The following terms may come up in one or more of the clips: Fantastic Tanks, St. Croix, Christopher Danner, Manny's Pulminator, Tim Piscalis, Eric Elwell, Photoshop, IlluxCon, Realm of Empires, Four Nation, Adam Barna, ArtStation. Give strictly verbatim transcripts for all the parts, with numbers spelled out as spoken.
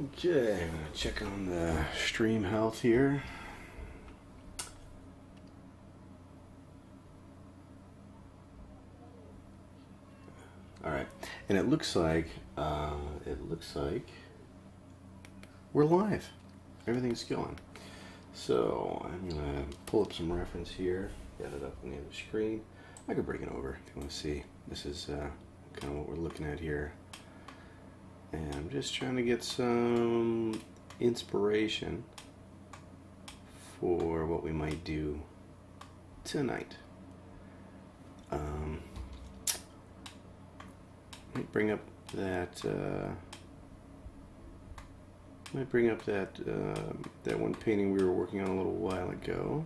Okay, I'm gonna check on the stream health here. All right, and it looks like uh, it looks like we're live. Everything's going. So I'm gonna pull up some reference here. Got it up on the other screen. I could bring it over if you want to see. This is uh, kind of what we're looking at here. And I'm just trying to get some inspiration for what we might do tonight. Um, might bring up that. Uh, might bring up that uh, that one painting we were working on a little while ago.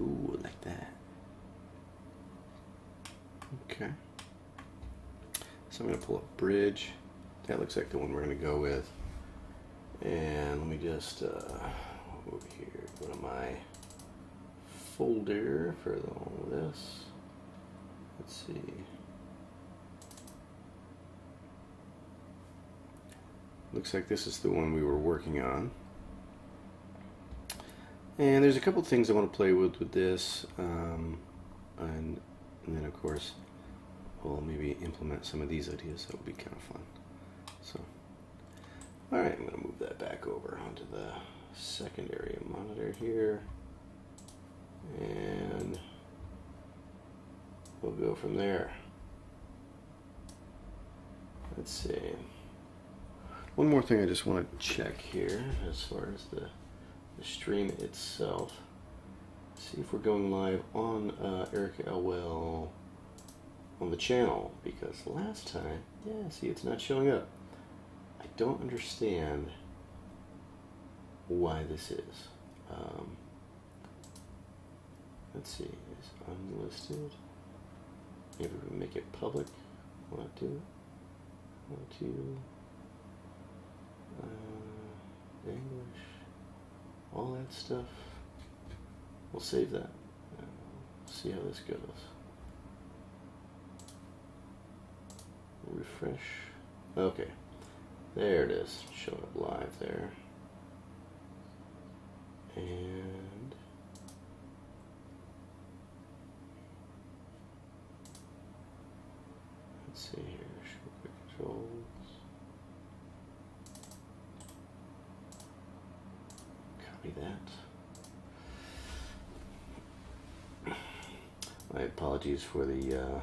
Ooh, like that. Okay. So I'm going to pull up bridge. That looks like the one we're going to go with. And let me just, uh, over here, go to my folder for all this. Let's see. Looks like this is the one we were working on. And there's a couple things I want to play with with this. Um, and, and then, of course, we'll maybe implement some of these ideas. That would be kind of fun. So, all right, I'm going to move that back over onto the secondary monitor here, and we'll go from there. Let's see. One more thing I just want to check here as far as the, the stream itself. Let's see if we're going live on uh, Eric Elwell on the channel, because last time, yeah, see, it's not showing up. I don't understand why this is. Um, let's see, it's unlisted. Maybe we make it public. One, two, one, two. Uh, English, all that stuff. We'll save that. Uh, see how this goes. Refresh. Okay, there it is. Showing up live there. And let's see here. Show quick controls. Copy that. My apologies for the. Uh,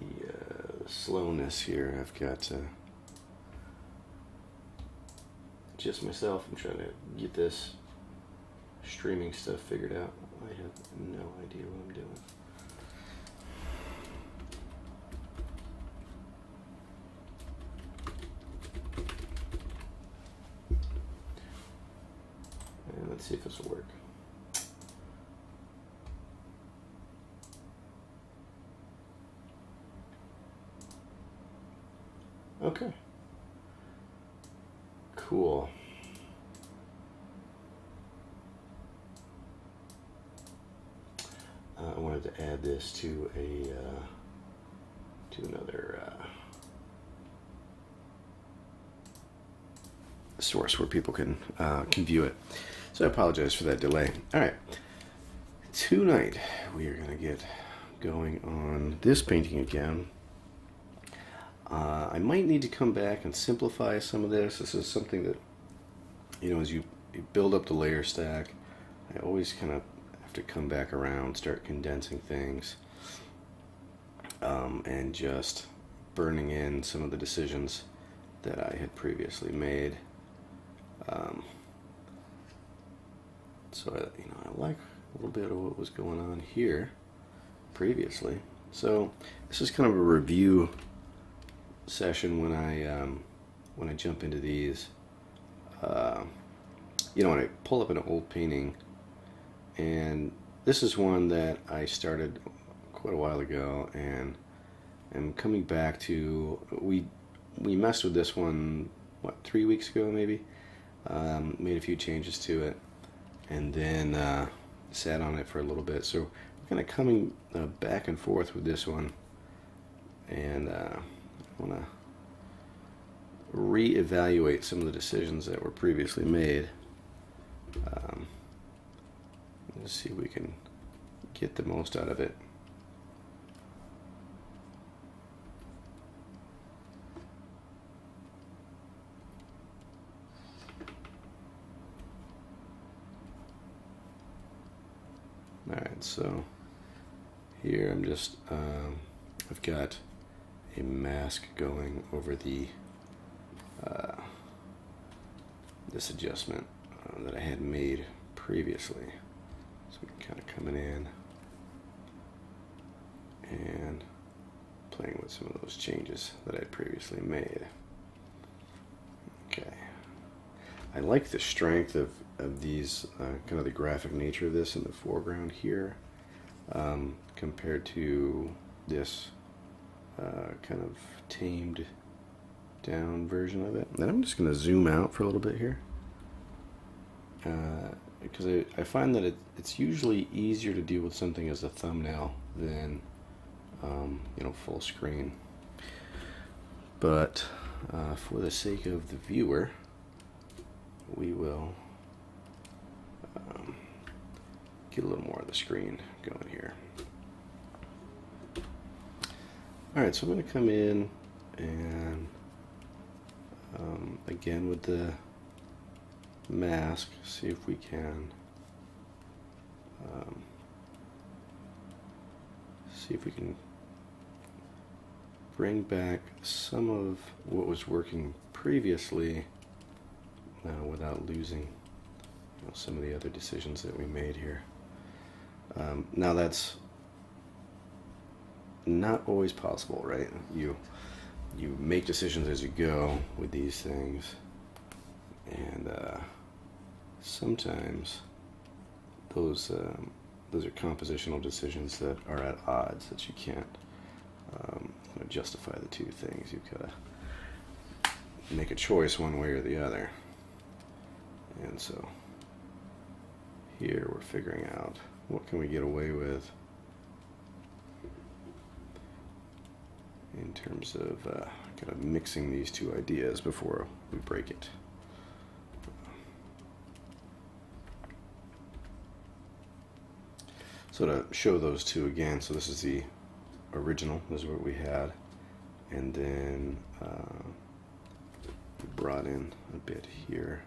The uh, slowness here. I've got uh, just myself. I'm trying to get this streaming stuff figured out. I have no idea what I'm doing. And let's see if this will work. Okay. Cool. Uh, I wanted to add this to a uh, to another uh, source where people can uh, can view it. So I apologize for that delay. All right. Tonight we are going to get going on this painting again. Uh, I might need to come back and simplify some of this. This is something that, you know, as you build up the layer stack, I always kind of have to come back around, start condensing things, um, and just burning in some of the decisions that I had previously made. Um, so, I, you know, I like a little bit of what was going on here previously. So this is kind of a review session when I um, when I jump into these. Uh, you know, when I pull up an old painting, and this is one that I started quite a while ago, and I'm coming back to. We we messed with this one what three weeks ago maybe, um, made a few changes to it, and then uh, sat on it for a little bit. So we're kind of coming uh, back and forth with this one, and. Uh, I want to reevaluate some of the decisions that were previously made. Um, let's see if we can get the most out of it. Alright, so here I'm just, um, I've got a mask going over the uh, this adjustment uh, that I had made previously. So we can kind of coming in and playing with some of those changes that I previously made. Okay. I like the strength of, of these, uh, kind of the graphic nature of this in the foreground here, um, compared to this uh, kind of tamed down version of it. And then I'm just going to zoom out for a little bit here, uh, because I, I find that it, it's usually easier to deal with something as a thumbnail than, um, you know, full screen. But uh, for the sake of the viewer, we will um, get a little more of the screen going here. Alright, so I'm going to come in and um, again with the mask, see if we can um, see if we can bring back some of what was working previously, Uh, without losing, you know, some of the other decisions that we made here. Um, now that's not always possible, right? You you make decisions as you go with these things, and uh, sometimes those um, those are compositional decisions that are at odds, that you can't um, you know, justify the two things. You've got to make a choice one way or the other. And so here we're figuring out what can we get away with in terms of uh, kind of mixing these two ideas before we break it. So to show those two again, so this is the original, this is what we had, and then uh, we brought in a bit here.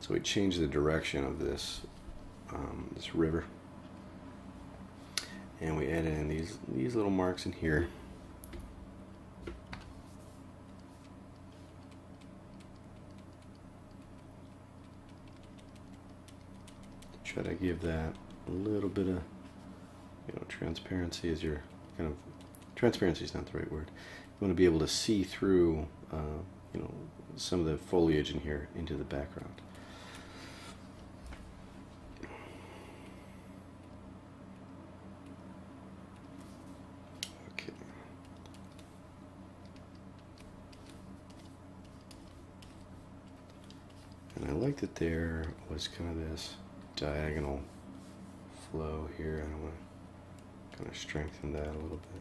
So we changed the direction of this um, this river, and we added in these these little marks in here. Try to give that a little bit of, you know, transparency as you're kind of transparency is not the right word. You want to be able to see through uh, you know, some of the foliage in here into the background. That there was kind of this diagonal flow here, and I want to kind of strengthen that a little bit.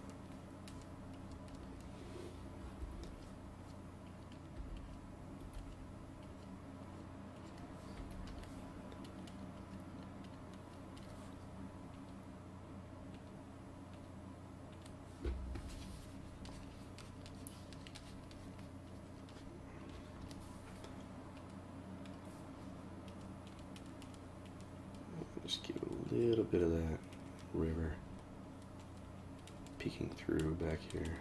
Just give a little bit of that river peeking through back here.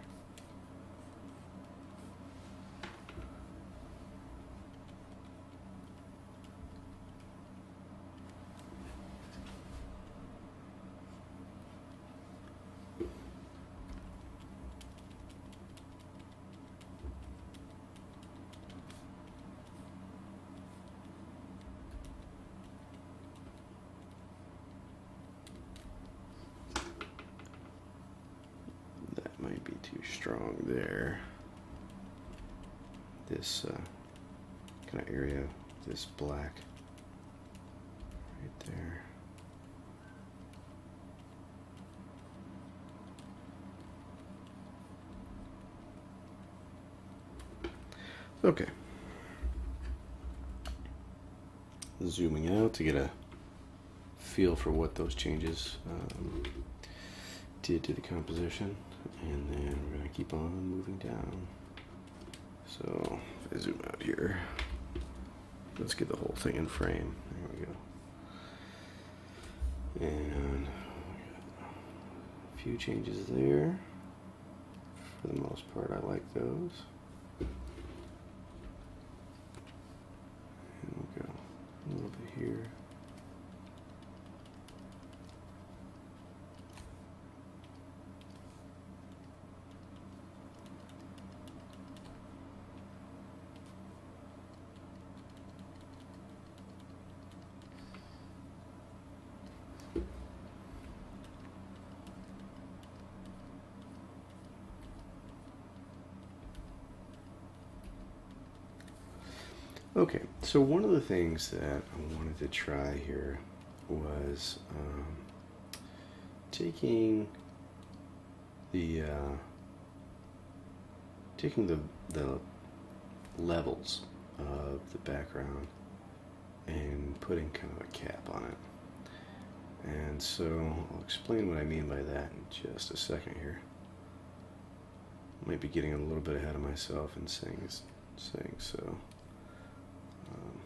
Might be too strong there. This uh, kind of area, this black right there. Okay. Zooming out to get a feel for what those changes um, did to the composition, and then we're going to keep on moving down. So if I zoom out here, let's get the whole thing in frame. There we go. And a few changes there. For the most part, I like those. And we'll go a little bit here. Okay, so one of the things that I wanted to try here was um, taking the uh, taking the the levels of the background and putting kind of a cap on it. And so I'll explain what I mean by that in just a second here. I might be getting a little bit ahead of myself and saying saying so. Um,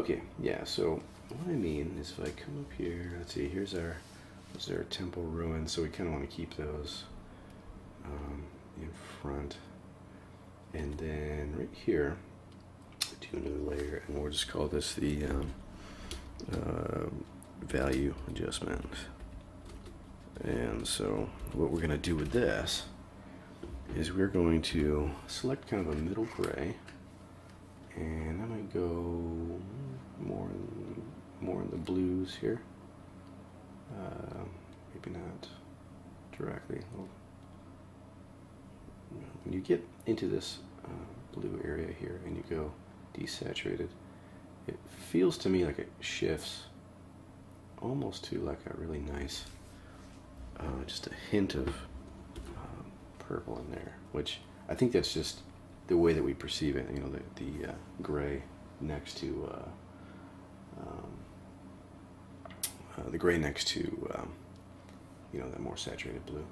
okay, yeah, so what I mean is if I come up here, let's see, here's our, here's our temple ruins, so we kind of want to keep those um, in front. And then right here, do a new layer, and we'll just call this the um, uh, value adjustment. And so what we're going to do with this is we're going to select kind of a middle gray, and I'm going to go more in, more in the blues here, uh, maybe not directly. When you get into this uh, blue area here and you go desaturated, it feels to me like it shifts almost to like a really nice, uh, just a hint of um, purple in there, which I think that's just the way that we perceive it. You know, the, the uh, gray next to uh, um, uh, the gray next to um, you know, that more saturated blue.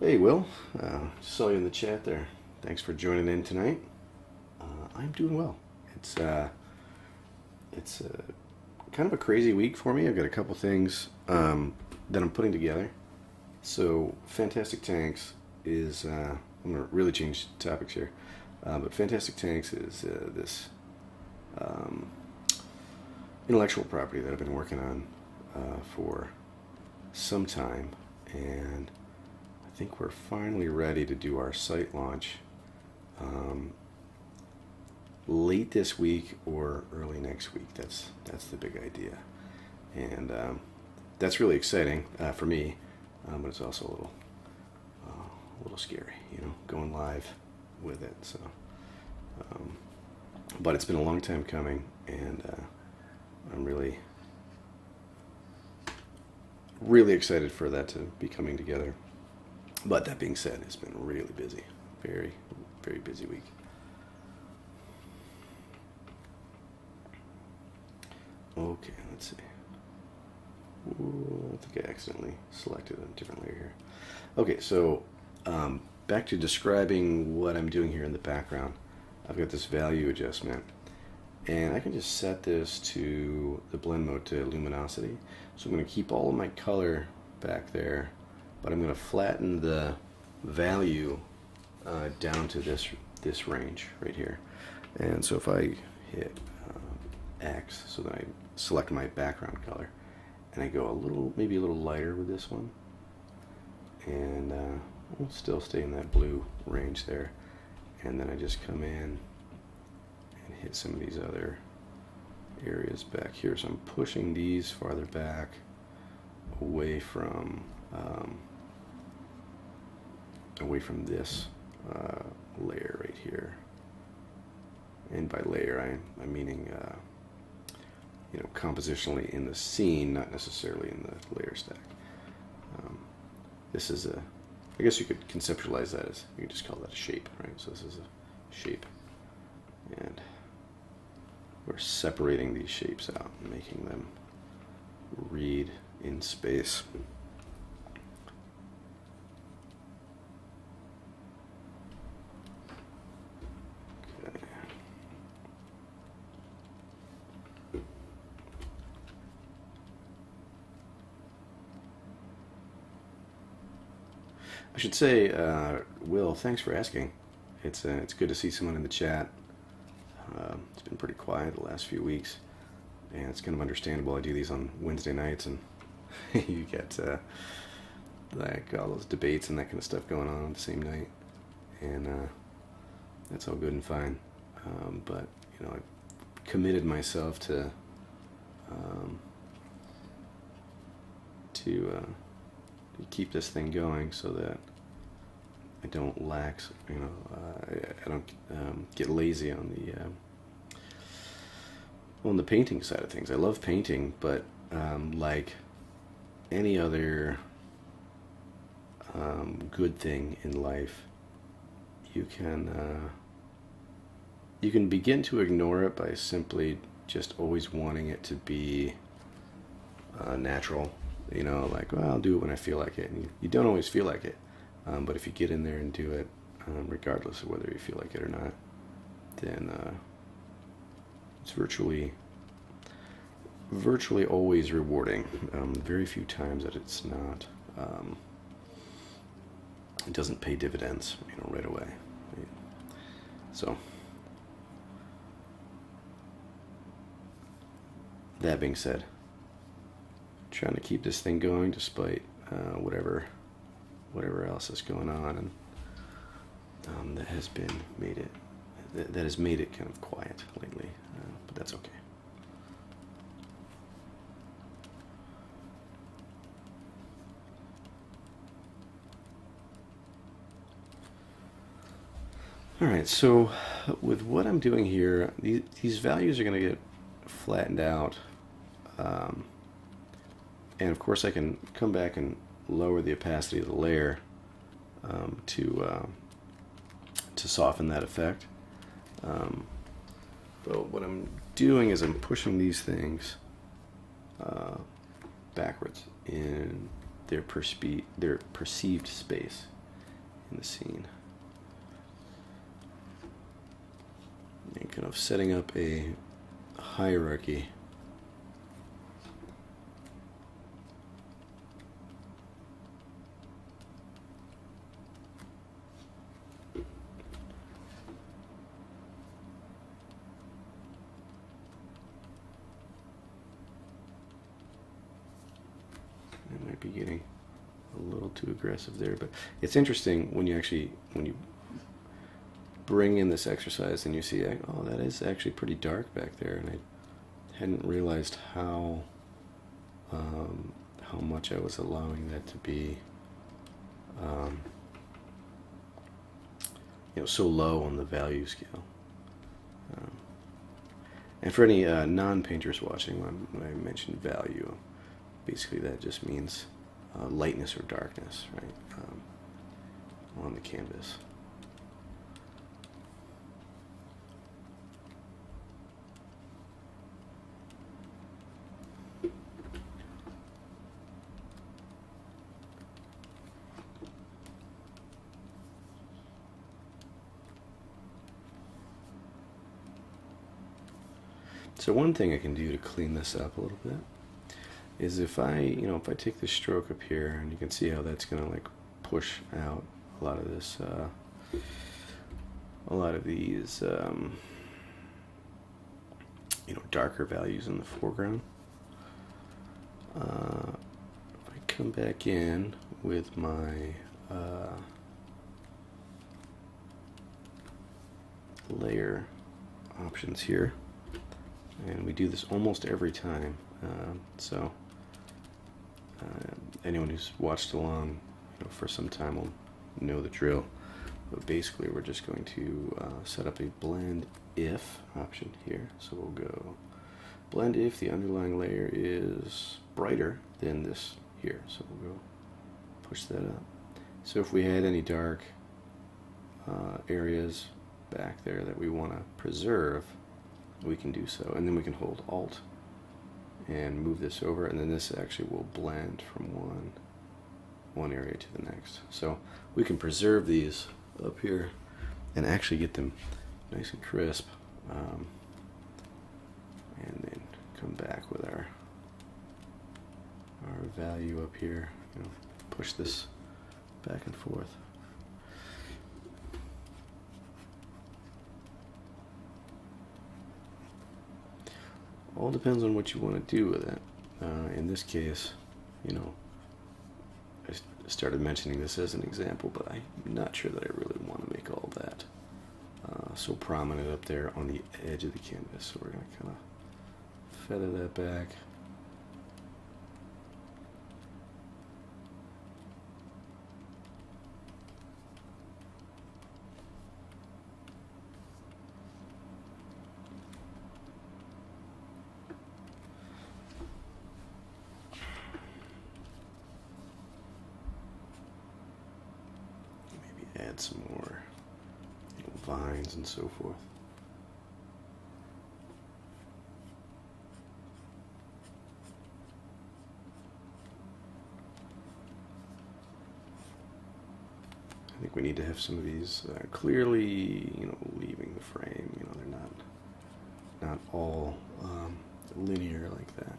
Hey, Will, uh, saw you in the chat there. Thanks for joining in tonight. Uh, I'm doing well. It's uh, it's a uh, kind of a crazy week for me. I've got a couple things um, that I'm putting together. So Fantastic Tanks is, uh, I'm going to really change topics here, uh, but Fantastic Tanks is uh, this um, intellectual property that I've been working on uh, for some time, and I think we're finally ready to do our site launch um, late this week or early next week. That's that's the big idea, and um, that's really exciting uh, for me. Um, but it's also a little uh, a little scary, you know, going live with it. So, um, but it's been a long time coming, and uh, I'm really really excited for that to be coming together. But that being said, it's been really busy, very very busy week. Okay, let's see. Ooh, I think I accidentally selected a different layer here. Okay, so um, back to describing what I'm doing here in the background. I've got this value adjustment, and I can just set this to the blend mode to luminosity. So I'm going to keep all of my color back there, but I'm going to flatten the value uh, down to this this range right here. And so if I hit X, so that I select my background color, and I go a little, maybe a little lighter with this one, and uh, I'll still stay in that blue range there, and then I just come in and hit some of these other areas back here. So I'm pushing these farther back, away from um, away from this uh, layer right here. And by layer, I, I'm meaning uh, you know, compositionally in the scene, not necessarily in the layer stack. Um, this is a, I guess you could conceptualize that as, you could just call that a shape, right? So this is a shape, and we're separating these shapes out and making them read in space. I should say, uh, Will, thanks for asking. It's uh, it's good to see someone in the chat. Uh, it's been pretty quiet the last few weeks, and it's kind of understandable. I do these on Wednesday nights, and you get uh, like all those debates and that kind of stuff going on on the same night, and uh, that's all good and fine. Um, but you know, I've committed myself to um, to. Uh, keep this thing going so that I don't lax, you know, uh, I, I don't um, get lazy on the uh, on the painting side of things. I love painting, but um, like any other um, good thing in life, you can uh, you can begin to ignore it by simply just always wanting it to be uh, natural. You know, like, well, I'll do it when I feel like it. And you, you don't always feel like it. Um, but if you get in there and do it, um, regardless of whether you feel like it or not, then uh, it's virtually, virtually always rewarding. Um, very few times that it's not, um, it doesn't pay dividends, you know, right away. So, that being said, trying to keep this thing going despite uh, whatever whatever else is going on, and um, that has been made it that, that has made it kind of quiet lately, uh, but that's okay. Alright, so with what I'm doing here, these, these values are going to get flattened out, um, and of course I can come back and lower the opacity of the layer um, to uh, to soften that effect. Um, but what I'm doing is I'm pushing these things uh, backwards in their perspe their perceived space in the scene, and kind of setting up a hierarchy there. But it's interesting when you actually when you bring in this exercise and you see, oh, that is actually pretty dark back there, and I hadn't realized how um, how much I was allowing that to be um, you know, so low on the value scale. Um, and for any uh, non-painters watching, when, when I mentioned value, basically that just means Uh, lightness or darkness, right, um, on the canvas. So one thing I can do to clean this up a little bit is if I, you know, if I take this stroke up here, and you can see how that's gonna like push out a lot of this, uh, a lot of these, um, you know, darker values in the foreground. Uh, if I come back in with my uh, layer options here, and we do this almost every time, uh, so. Uh, anyone who's watched along, you know, for some time will know the drill. But basically, we're just going to uh, set up a blend if option here. So we'll go blend if the underlying layer is brighter than this here. So we'll push that up. So if we had any dark uh, areas back there that we want to preserve, we can do so. And then we can hold Alt and move this over, and then this actually will blend from one one area to the next. So we can preserve these up here and actually get them nice and crisp, um, and then come back with our our value up here, you know, push this back and forth. All depends on what you want to do with it. Uh, in this case, you know, I started mentioning this as an example, but I'm not sure that I really want to make all that uh, so prominent up there on the edge of the canvas. So we're going to kind of feather that back. Some more little vines and so forth. I think we need to have some of these uh, clearly, you know, leaving the frame. You know, they're not not all um, linear like that.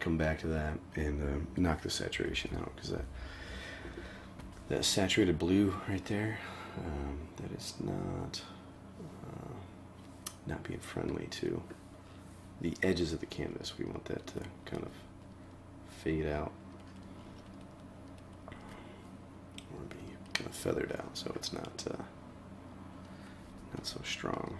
Come back to that and uh, knock the saturation out, because that that saturated blue right there, um, that is not uh, not being friendly to the edges of the canvas. We want that to kind of fade out or be kind of feathered out, so it's not uh, not so strong.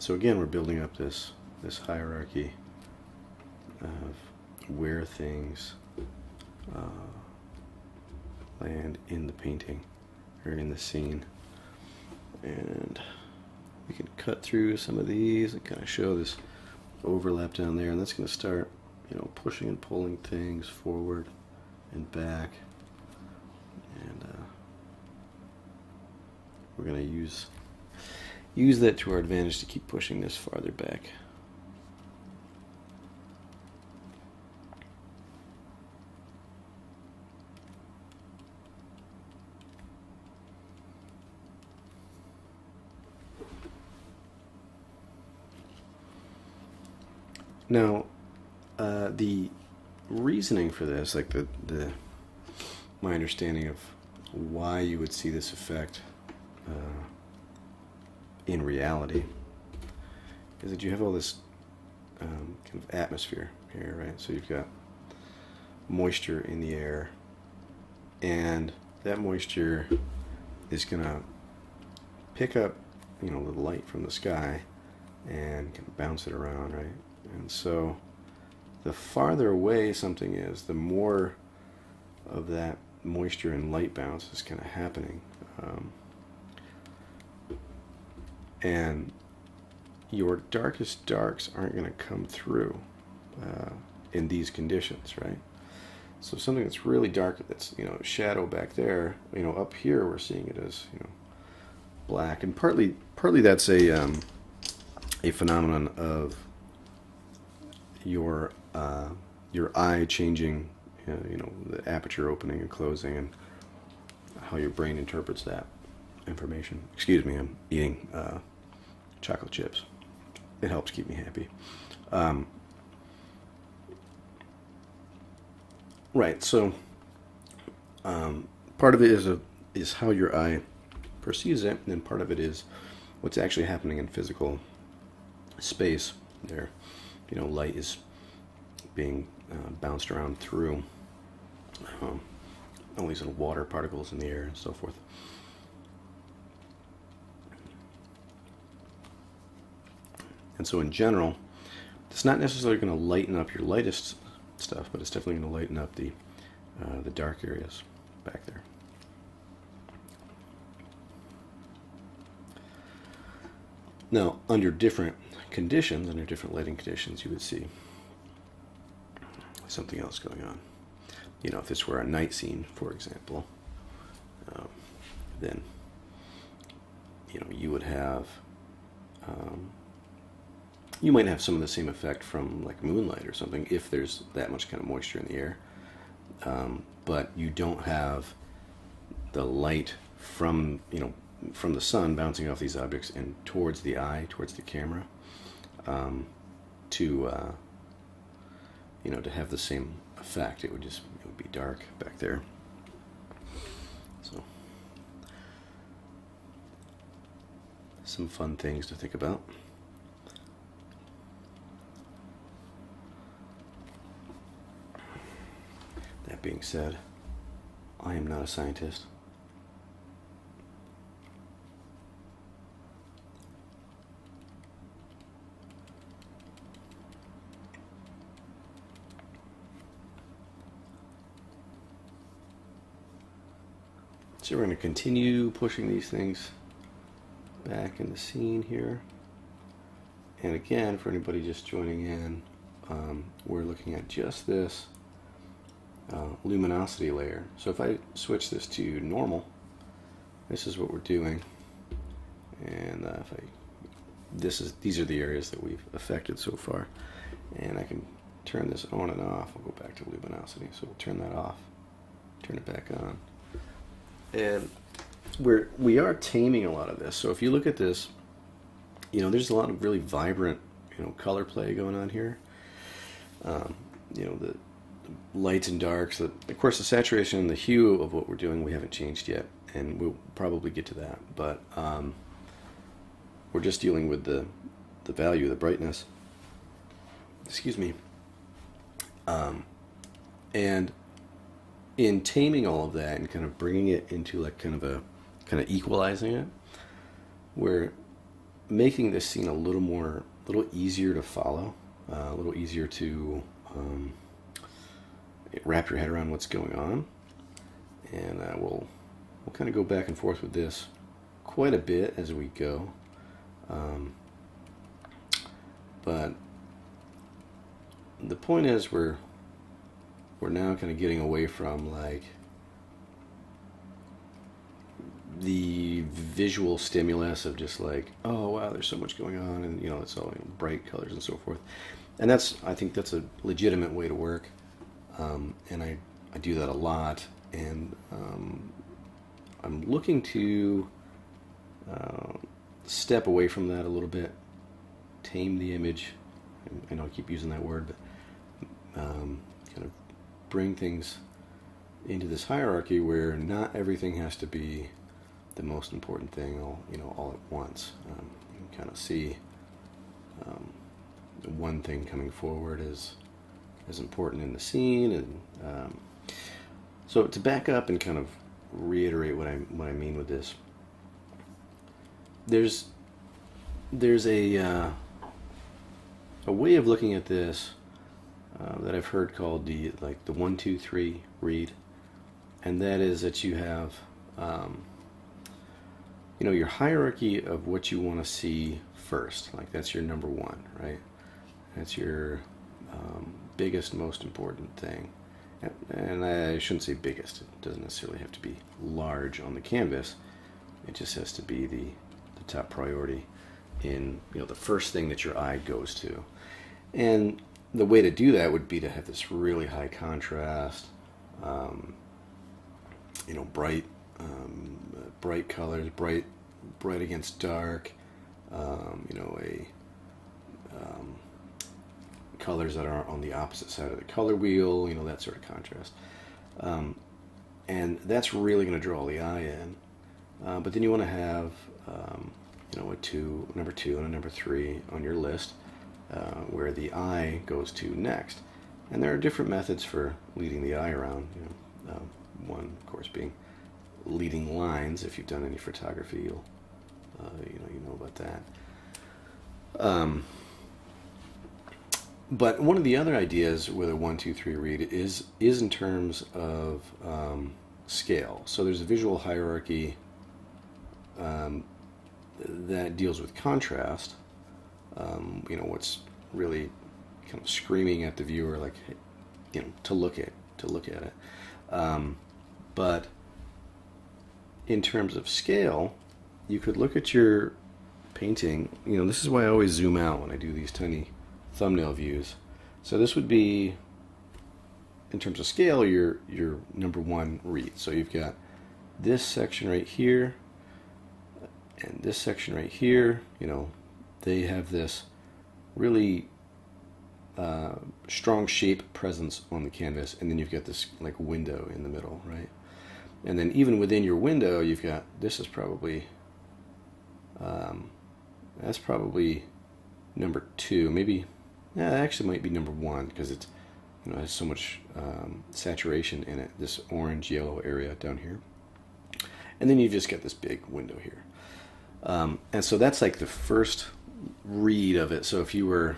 So again, we're building up this this hierarchy of where things uh, land in the painting or in the scene, and we can cut through some of these and kind of show this overlap down there, and that's going to start, you know, pushing and pulling things forward and back, and uh, we're going to use. Use that to our advantage to keep pushing this farther back. Now, uh, the reasoning for this, like the, the my understanding of why you would see this effect uh, in reality, is that you have all this um, kind of atmosphere here, right? So you've got moisture in the air, and that moisture is going to pick up, you know, the light from the sky and kind of bounce it around, right? And so the farther away something is, the more of that moisture and light bounce is kind of happening. Um, and your darkest darks aren't going to come through uh, in these conditions, right? So something that's really dark, that's, you know, shadow back there, you know, up here we're seeing it as, you know, black, and partly partly that's a um, a phenomenon of your uh, your eye changing, you know, you know, the aperture opening and closing, and how your brain interprets that information. Excuse me, I'm eating uh, chocolate chips. It helps keep me happy. Um, right, so um, part of it is a is how your eye perceives it, and then part of it is what's actually happening in physical space there. You know, light is being uh, bounced around through um, all these little water particles in the air and so forth. And so in general, it's not necessarily going to lighten up your lightest stuff, but it's definitely going to lighten up the, uh, the dark areas back there. Now, under different conditions, under different lighting conditions, you would see something else going on. You know, if this were a night scene, for example, um, then, you know, you would have, um, you might have some of the same effect from like moonlight or something if there's that much kind of moisture in the air, um, but you don't have the light from, you know, from the sun bouncing off these objects and towards the eye, towards the camera, um, to, uh, you know, to have the same effect. It would just, it would be dark back there. So, some fun things to think about. That being said, I am not a scientist. So we're going to continue pushing these things back in the scene here. And again, for anybody just joining in, um, we're looking at just this uh, luminosity layer. So if I switch this to normal, this is what we're doing. And uh, if I, this is these are the areas that we've affected so far. And I can turn this on and off. We'll go back to luminosity. So we'll turn that off, turn it back on. And we're, we are taming a lot of this. So if you look at this, you know, there's a lot of really vibrant, you know, color play going on here. Um, you know, the, the lights and darks. The, of course, the saturation and the hue of what we're doing, we haven't changed yet. And we'll probably get to that. But um, we're just dealing with the, the value, the brightness. Excuse me. Um, and... in taming all of that and kind of bringing it into like kind of a, kind of equalizing it, we're making this scene a little more, a little easier to follow, uh, a little easier to um, wrap your head around what's going on. And uh, we'll, we'll kind of go back and forth with this quite a bit as we go. Um, but the point is we're, we're now kind of getting away from like the visual stimulus of just like, oh wow, there's so much going on, and you know, it's all, you know, bright colors and so forth. And that's, I think that's a legitimate way to work, um, and I, I do that a lot. And um, I'm looking to uh, step away from that a little bit, tame the image. I know I keep using that word, but um, kind of bring things into this hierarchy where not everything has to be the most important thing all, you know, all at once. Um, you can kind of see um, one thing coming forward is as important in the scene. And um, so to back up and kind of reiterate what I what I mean with this, there's there's a uh, a way of looking at this Uh, that I've heard called the like the one two three read, and that is that you have um, you know, your hierarchy of what you want to see first. Like that's your number one, right? That's your um, biggest, most important thing. And, and I shouldn't say biggest. It doesn't necessarily have to be large on the canvas. It just has to be the the top priority in, you know, the first thing that your eye goes to. And the way to do that would be to have this really high contrast, um, you know, bright, um, bright colors, bright, bright against dark, um, you know, a um, colors that are on the opposite side of the color wheel, you know, that sort of contrast. Um, and that's really going to draw the eye in. Uh, but then you want to have um, you know, a two, number two, and a number three on your list, uh, where the eye goes to next. And there are different methods for leading the eye around. You know, um, one, of course, being leading lines. If you've done any photography, you'll uh, you know you know about that. Um, but one of the other ideas with a one, two, three read is is in terms of um, scale. So there's a visual hierarchy um, that deals with contrast. Um, you know, what's really kind of screaming at the viewer, like, you know, to look at to look at it. Um, but in terms of scale, you could look at your painting. You know, this is why I always zoom out when I do these tiny thumbnail views. So this would be, in terms of scale, your your number one read. So you've got this section right here and this section right here. You know, they have this really Uh, strong shape presence on the canvas, and then you've got this like window in the middle, right? And then even within your window, you've got, this is probably um, that's probably number two, maybe. Yeah, that actually might be number one, because it's, you know, it has so much um, saturation in it, this orange yellow area down here, and then you've just got this big window here, um, and so that's like the first read of it. So if you were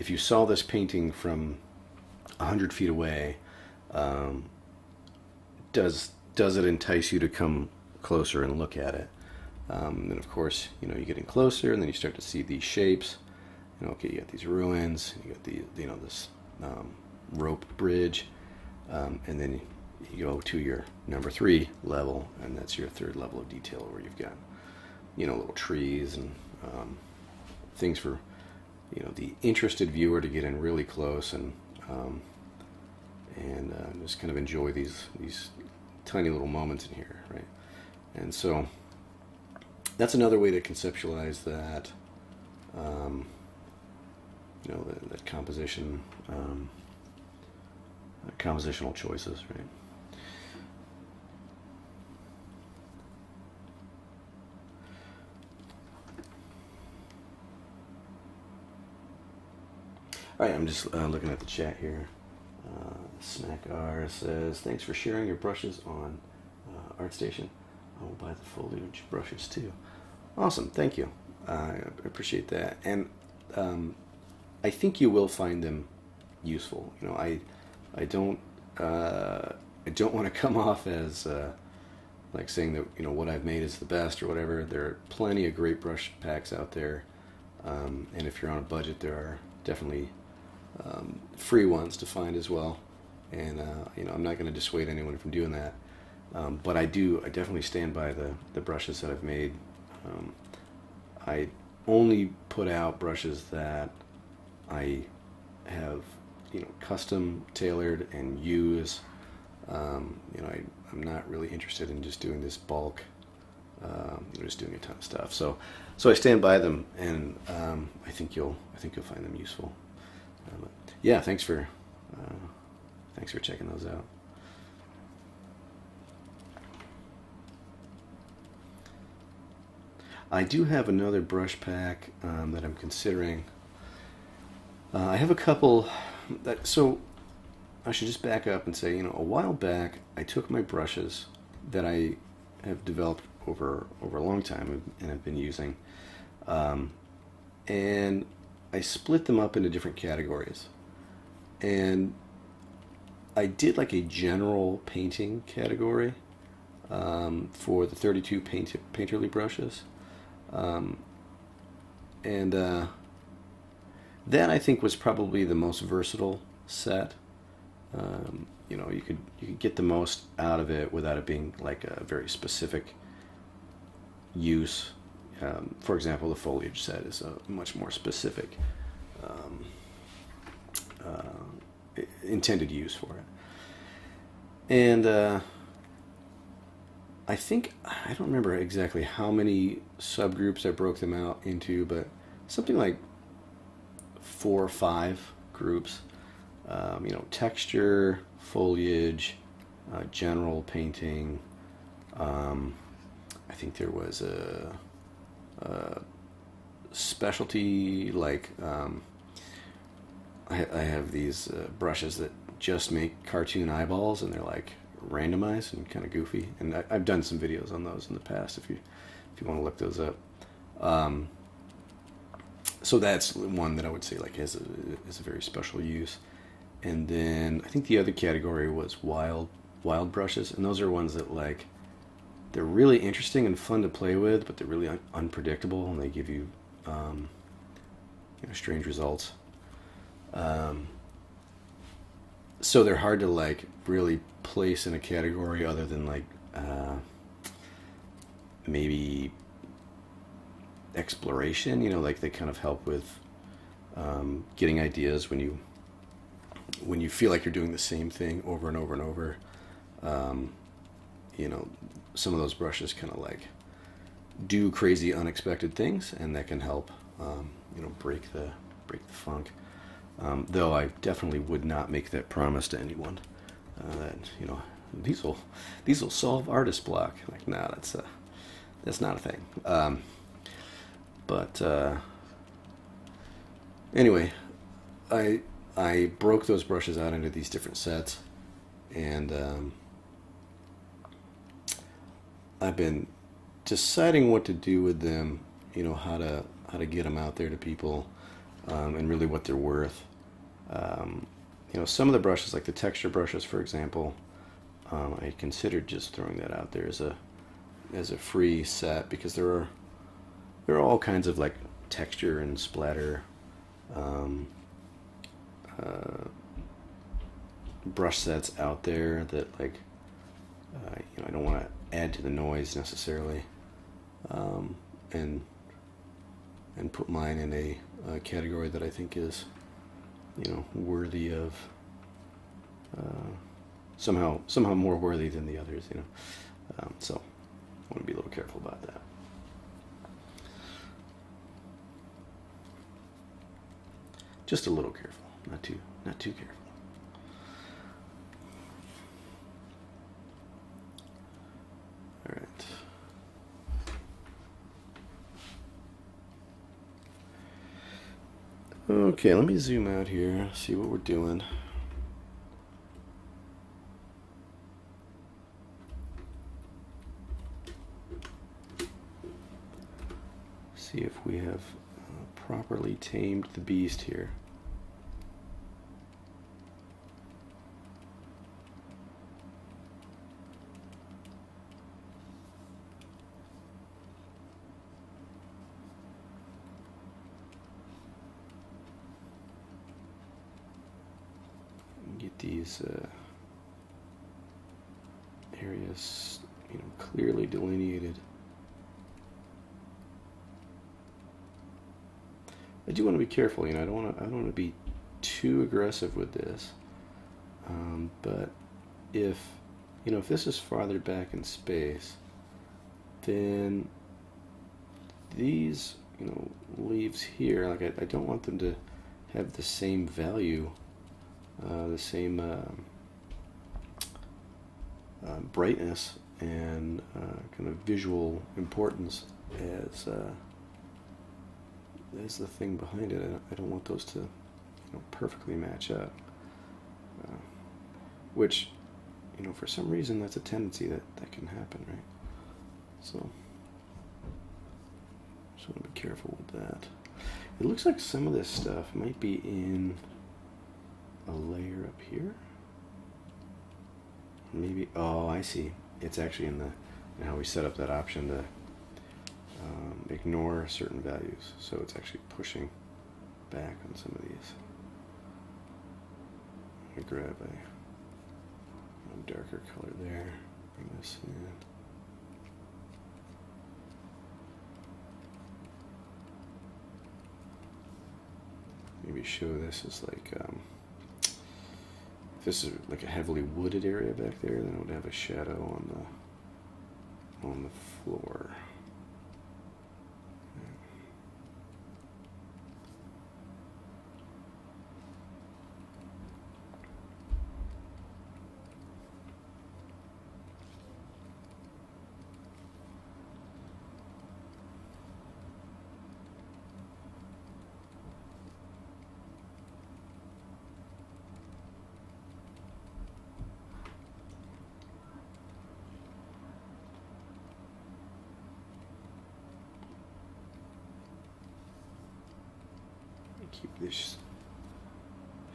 If you saw this painting from a hundred feet away, um, does does it entice you to come closer and look at it? Um, and of course, you know, you're getting closer, and then you start to see these shapes. And okay, you got these ruins, you got the you know this um, rope bridge, um, and then you go to your number three level, and that's your third level of detail, where you've got, you know, little trees and um, things for, you know, the interested viewer to get in really close and um, and uh, just kind of enjoy these these tiny little moments in here, right? And so that's another way to conceptualize that, um, you know, that, that composition, um, compositional choices, right? All right, I'm just uh, looking at the chat here. Uh, Snack R says, thanks for sharing your brushes on uh, ArtStation. I will buy the foliage brushes too. Awesome, thank you. Uh, I appreciate that. And um, I think you will find them useful. You know, I, I don't, uh, I don't want to come off as uh, like saying that, you know, what I've made is the best or whatever. There are plenty of great brush packs out there. Um, and if you're on a budget, there are definitely Um, free ones to find as well, and uh, you know, I'm not going to dissuade anyone from doing that, um, but I do I definitely stand by the the brushes that I've made. um, I only put out brushes that I have, you know, custom tailored and use. um, you know, I, I'm not really interested in just doing this bulk, um, you know, just doing a ton of stuff, so so I stand by them, and um, I think you'll I think you'll find them useful. Um, yeah, thanks for uh, thanks for checking those out. I do have another brush pack um, that I'm considering. Uh, I have a couple that, so I should just back up and say, you know, a while back I took my brushes that I have developed over over a long time and have been using, um, and I split them up into different categories, and I did like a general painting category um, for the thirty-two paint painterly brushes, um, and uh, that I think was probably the most versatile set. Um, you know, you could you could get the most out of it without it being like a very specific use. Um, for example, the foliage set is a much more specific um, uh, intended use for it. And uh, I think, I don't remember exactly how many subgroups I broke them out into, but something like four or five groups. Um, you know, texture, foliage, uh, general painting. Um, I think there was a, a specialty, like um, I, I have these uh, brushes that just make cartoon eyeballs, and they're like randomized and kind of goofy. And I, I've done some videos on those in the past. If you if you want to look those up. Um, so that's one that I would say like has a has a very special use. And then I think the other category was wild wild brushes, and those are ones that like they're really interesting and fun to play with, but they're really un unpredictable and they give you, um, you know, strange results. Um, so they're hard to like really place in a category other than like uh, maybe exploration. You know, like they kind of help with um, getting ideas when you. when you feel like you're doing the same thing over and over and over. Um, you know, some of those brushes kind of like do crazy unexpected things, and that can help, um, you know, break the, break the funk. Um, though I definitely would not make that promise to anyone, uh, that, you know, these will, these will solve artist block. Like, nah, that's a, that's not a thing. Um, but, uh, anyway, I, I broke those brushes out into these different sets, and um, I've been deciding what to do with them, you know, how to how to get them out there to people, um, and really what they're worth. Um, you know, some of the brushes, like the texture brushes, for example, um, I considered just throwing that out there as a as a free set, because there are there are all kinds of like texture and splatter Um, Uh, brush sets out there that like uh, you know, I don't want to add to the noise necessarily, um, and and put mine in a, a category that I think is, you know, worthy of uh, somehow somehow more worthy than the others, you know. Um, so I want to be a little careful about that. Just a little careful. Not too, not too careful. All right. Okay, let me zoom out here, see what we're doing. See if we have uh, properly tamed the beast here. These uh, areas, you know, clearly delineated. I do want to be careful, you know. I don't want to. I don't want to be too aggressive with this. Um, but if, you know, if this is farther back in space, then these, you know, leaves here, like I, I don't want them to have the same value. Uh, the same uh, uh, brightness and uh, kind of visual importance as uh, as the thing behind it. I don't, I don't want those to, you know, perfectly match up. Uh, which, you know, for some reason that's a tendency that that can happen, right? So, just want to be careful with that. It looks like some of this stuff might be in a layer up here, maybe. Oh, I see. It's actually in the in how we set up that option to um, ignore certain values. So it's actually pushing back on some of these. I grab a, a darker color there. Bring this in. Maybe show this as like. Um, If this is like a heavily wooded area back there, then it would have a shadow on the on the floor. keep this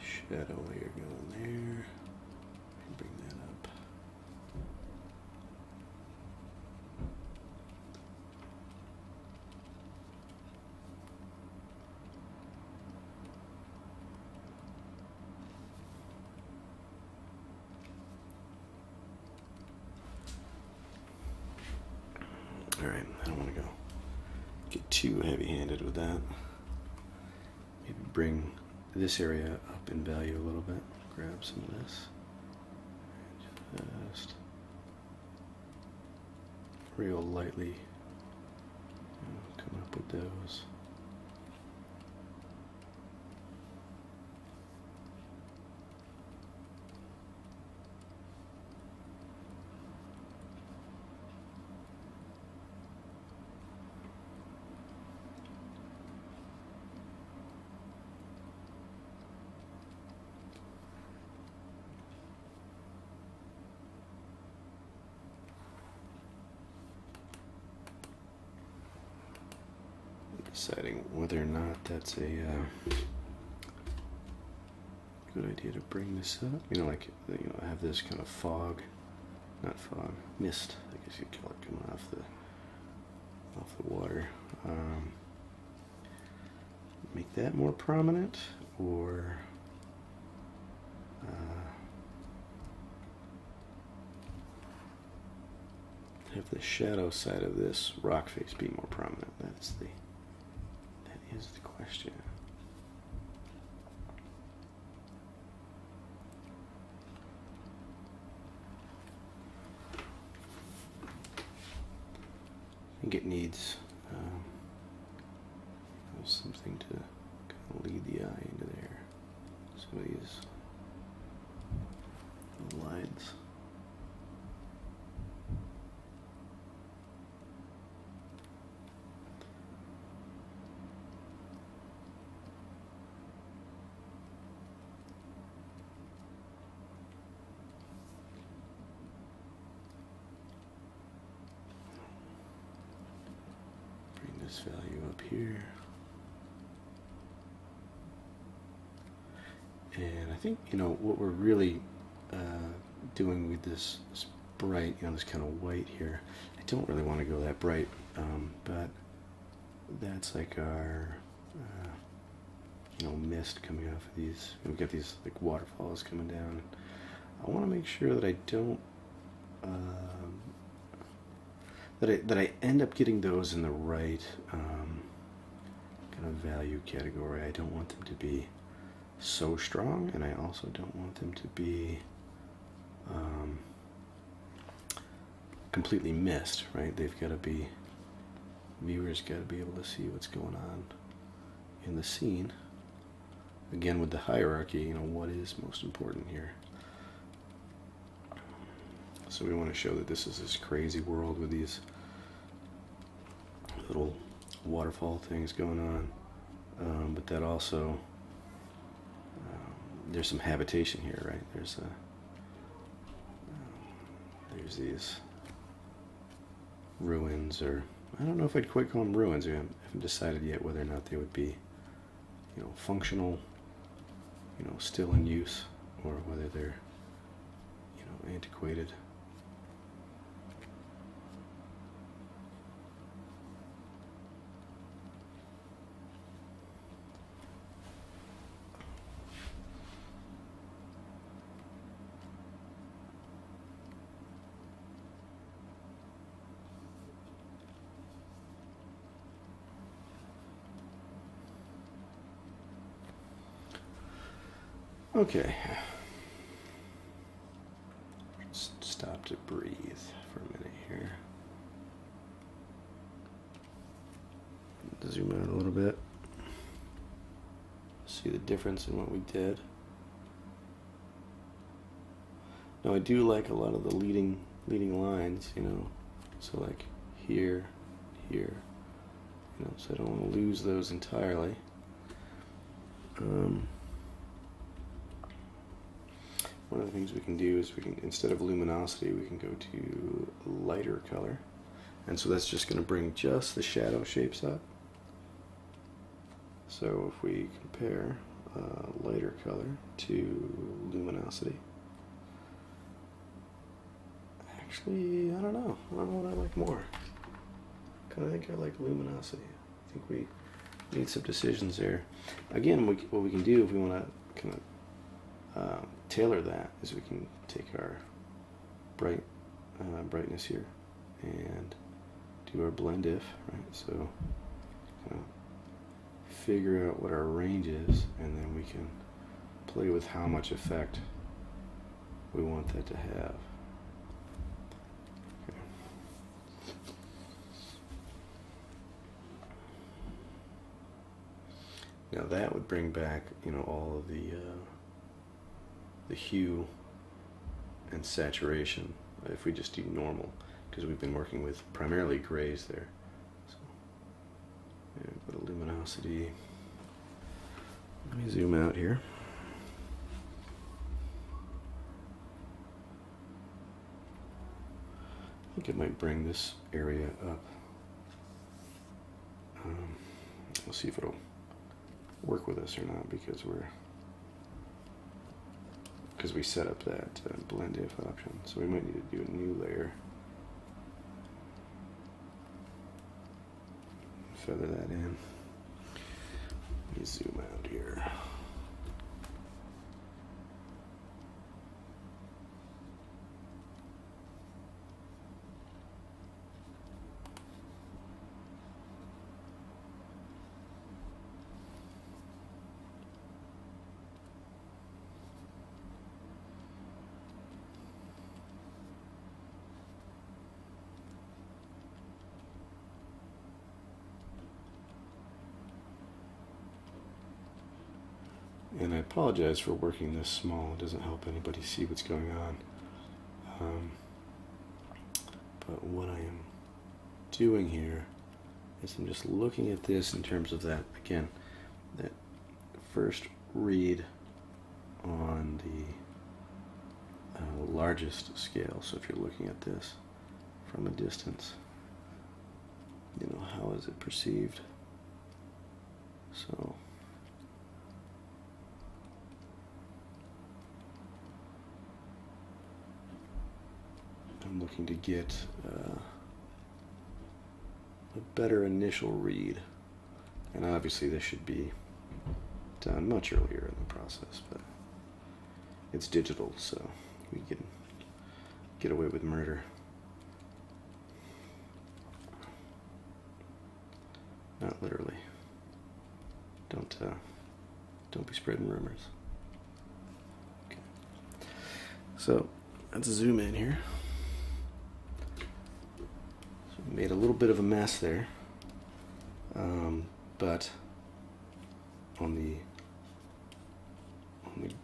shadow layer going there. And bring that up. Alright, I don't want to go get too heavy-handed with that. Maybe bring this area up in value a little bit. Grab some of this. And just real lightly, you know, come up with those. Deciding whether or not that's a uh, good idea to bring this up. You know, like, you know, I have this kind of fog, not fog, mist, I guess you'd call it, coming off the off the water. Um, make that more prominent, or uh, have the shadow side of this rock face be more prominent. That's the is the question. I think it needs um, something to kind of lead the eye into there. Some of these lines. Value up here, and I think, you know, what we're really uh, doing with this, this bright, you know, this kind of white here, I don't really want to go that bright, um, but that's like our uh, you know, mist coming off of these. We've got these like waterfalls coming down. I want to make sure that I don't uh, That I, that I end up getting those in the right um, kind of value category. I don't want them to be so strong, and I also don't want them to be um, completely missed, right? They've got to be, viewers got to be able to see what's going on in the scene. Again, with the hierarchy, you know, what is most important here? So we want to show that this is this crazy world with these little waterfall things going on, um, but that also um, there's some habitation here, right? There's a, um, there's these ruins, or I don't know if I'd quite call them ruins. I haven't decided yet whether or not they would be, you know, functional, you know, still in use, or whether they're, you know, antiquated. Okay, just stop to breathe for a minute here. Zoom out a little bit. See the difference in what we did. Now I do like a lot of the leading leading lines, you know. So like here, here, you know. So I don't want to lose those entirely. Um. One of the things we can do is we can, instead of luminosity, we can go to lighter color. And so that's just going to bring just the shadow shapes up. So if we compare uh, lighter color to luminosity, actually, I don't know. I don't know what I like more. I kind of think I like luminosity. I think we need some decisions there. Again, we, what we can do if we want to kind of uh, tailor that is we can take our bright uh, brightness here and do our blend if, right? So kind of figure out what our range is, and then we can play with how much effect we want that to have. Now that would bring back, you know, all of the uh, the hue and saturation if we just do normal, because we've been working with primarily grays there. So, yeah, put a luminosity. Let me zoom out here. I think it might bring this area up. Um, we'll see if it'll work with us or not, because we're because we set up that uh, blend if option, so we might need to do a new layer, feather that in. Let me zoom out here. And I apologize for working this small. It doesn't help anybody see what's going on. Um, but what I am doing here is I'm just looking at this in terms of that, again, that first read on the uh, largest scale. So if you're looking at this from a distance, you know, how is it perceived? So I'm looking to get uh, a better initial read, and obviously this should be done much earlier in the process, but it's digital, so we can get away with murder. Not literally. Don't uh, don't be spreading rumors. Okay. So let's zoom in here. Made a little bit of a mess there, um, but on the on the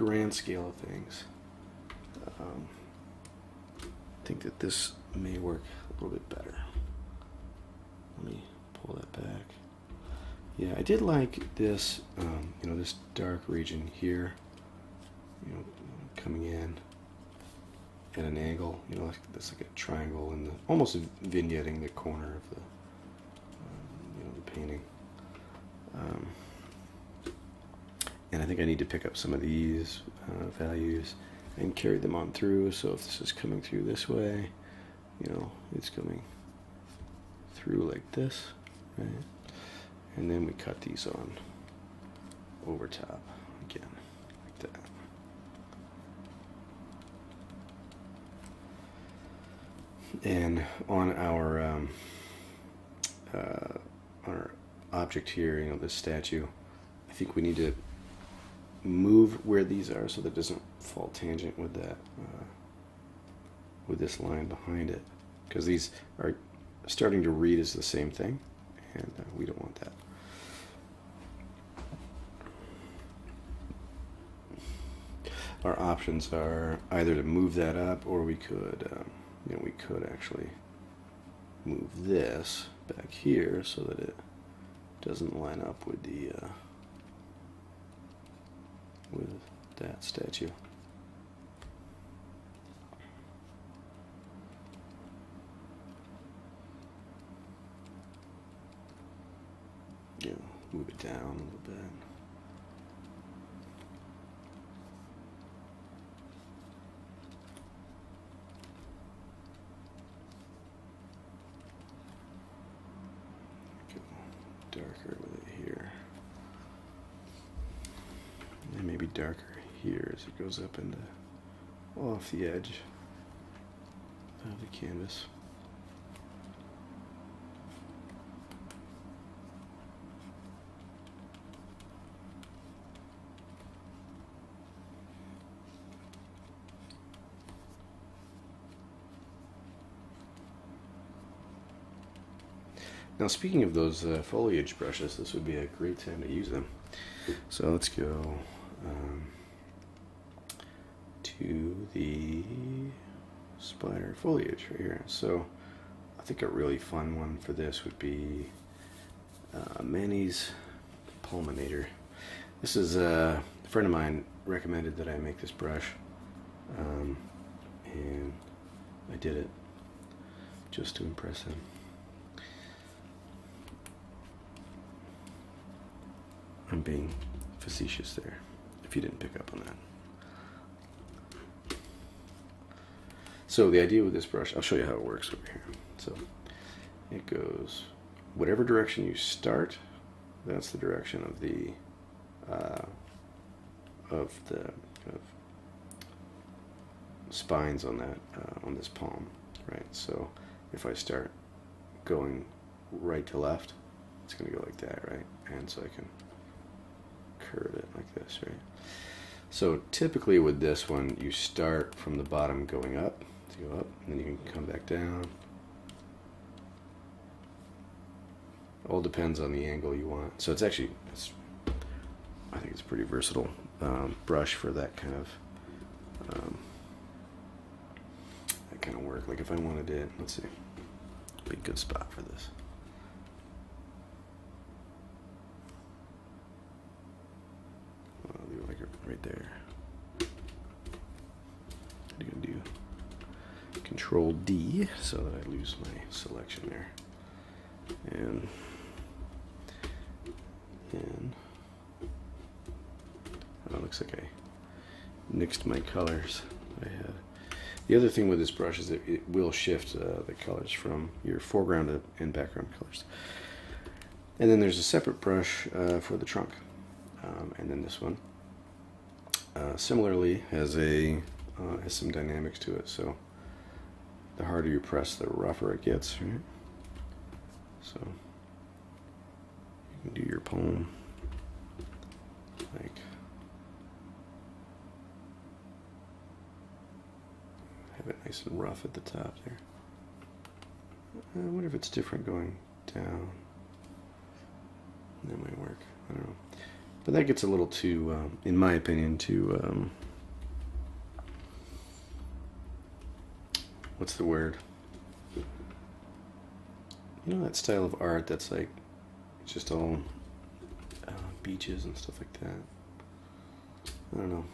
grand scale of things, um, I think that this may work a little bit better. Let me pull that back. Yeah, I did like this, um, you know, this dark region here, you know, coming in at an angle, you know, like, that's like a triangle, and almost vignetting the corner of the, um, you know, the painting. Um, and I think I need to pick up some of these uh, values and carry them on through. So if this is coming through this way, you know, it's coming through like this, right? And then we cut these on over top again, like that. And on our um, uh, on our object here, you know, this statue, I think we need to move where these are so that it doesn't fall tangent with that uh, with this line behind it, because these are starting to read as the same thing, and uh, we don't want that. Our options are either to move that up, or we could. Um, You know, we could actually move this back here so that it doesn't line up with the uh, with that statue. Yeah, move it down. down a little bit. Get darker with it here. And maybe darker here as it goes up into off the edge of the canvas. Now, speaking of those uh, foliage brushes, this would be a great time to use them. So let's go um, to the spider foliage right here. So I think a really fun one for this would be uh, Manny's Pulminator. This is uh, a friend of mine recommended that I make this brush, um, and I did it just to impress him. I'm being facetious there, if you didn't pick up on that. So the idea with this brush, I'll show you how it works over here. So it goes whatever direction you start, that's the direction of the uh, of the kind of spines on that uh, on this palm, right? So if I start going right to left, it's going to go like that, right? And so I can curve it like this, right? So typically with this one, you start from the bottom going up, to go up, and then you can come back down. All depends on the angle you want. So it's actually, it's, I think it's a pretty versatile um, brush for that kind of um, that kind of work. Like if I wanted it, let's see, be a good spot for this. Right there. I'm gonna do Control D so that I lose my selection there, and then oh, it looks like I nixed my colors I had. The other thing with this brush is that it will shift uh, the colors from your foreground and background colors. And then there's a separate brush uh, for the trunk, um, and then this one. Uh, similarly, has a uh, has some dynamics to it. So the harder you press, the rougher it gets. Right? So you can do your palm like have it nice and rough at the top there. I wonder if it's different going down. That might work. I don't know. But that gets a little too, um, in my opinion, too, um, what's the word? You know that style of art that's like, it's just all uh, beaches and stuff like that. I don't know.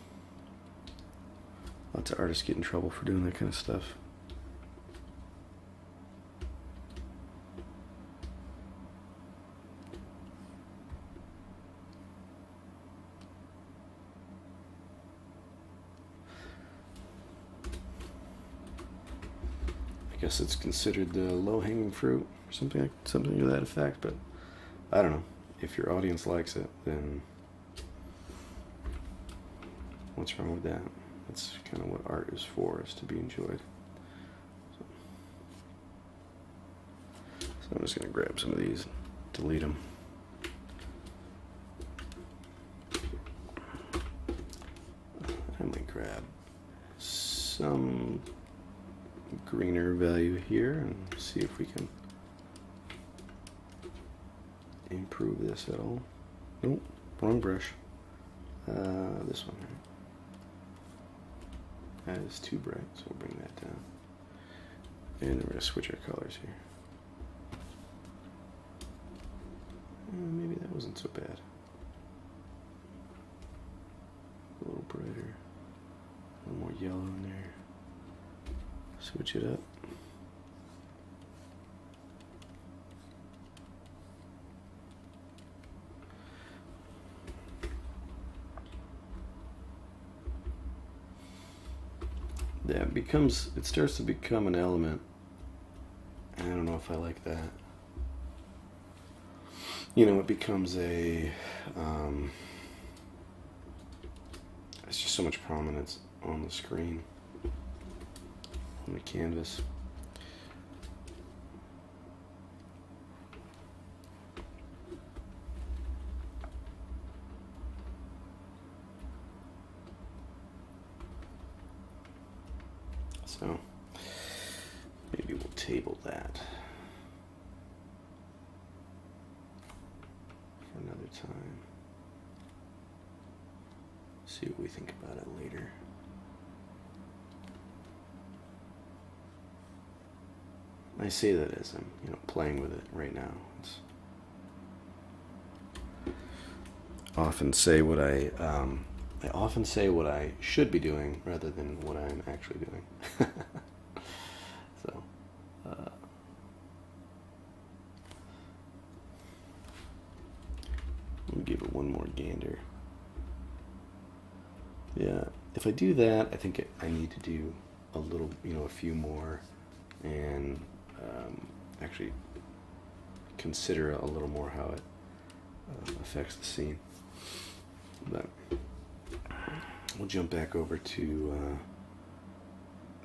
Lots of artists get in trouble for doing that kind of stuff. I guess it's considered the low-hanging fruit or something like, something to that effect, but I don't know. If your audience likes it, then what's wrong with that? That's kind of what art is for, is to be enjoyed. So, so I'm just going to grab some of these and delete them. I'm going to grab some greener value here and see if we can improve this at all. Nope, wrong brush. Uh, this one. That is too bright, so we'll bring that down. And we're going to switch our colors here. Uh, maybe that wasn't so bad. A little brighter. A little more yellow in there. Switch it up. yeah, it becomes, it starts to become an element. I don't know if I like that. You know, it becomes a, um, it's just so much prominence on the screen, on the canvas. So maybe we'll table that for another time. See what we think about it later. I say that as I'm, you know, playing with it right now. It's often say what I um, I often say what I should be doing rather than what I'm actually doing. So, uh, let me give it one more gander. Yeah, if I do that, I think I need to do a little, you know, a few more, and um, actually consider a little more how it uh, affects the scene. But we'll jump back over to uh,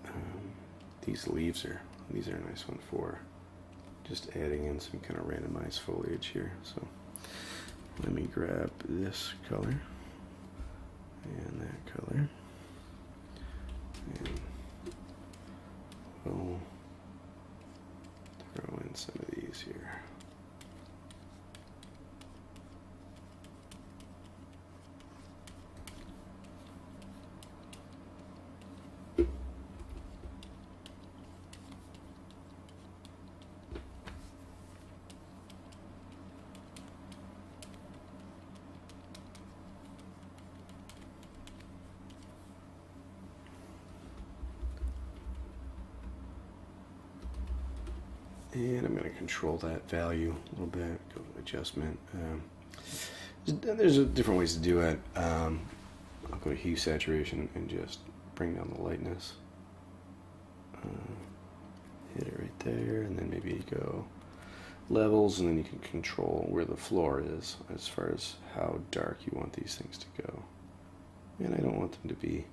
um, these leaves are these are a nice one for just adding in some kind of randomized foliage here. So let me grab this color and that color, and we'll throw in some of these here. And I'm going to control that value a little bit, go to adjustment. Um, there's different ways to do it. Um, I'll go to hue saturation and just bring down the lightness. Uh, hit it right there, and then maybe you go levels, and then you can control where the floor is as far as how dark you want these things to go. And I don't want them to be,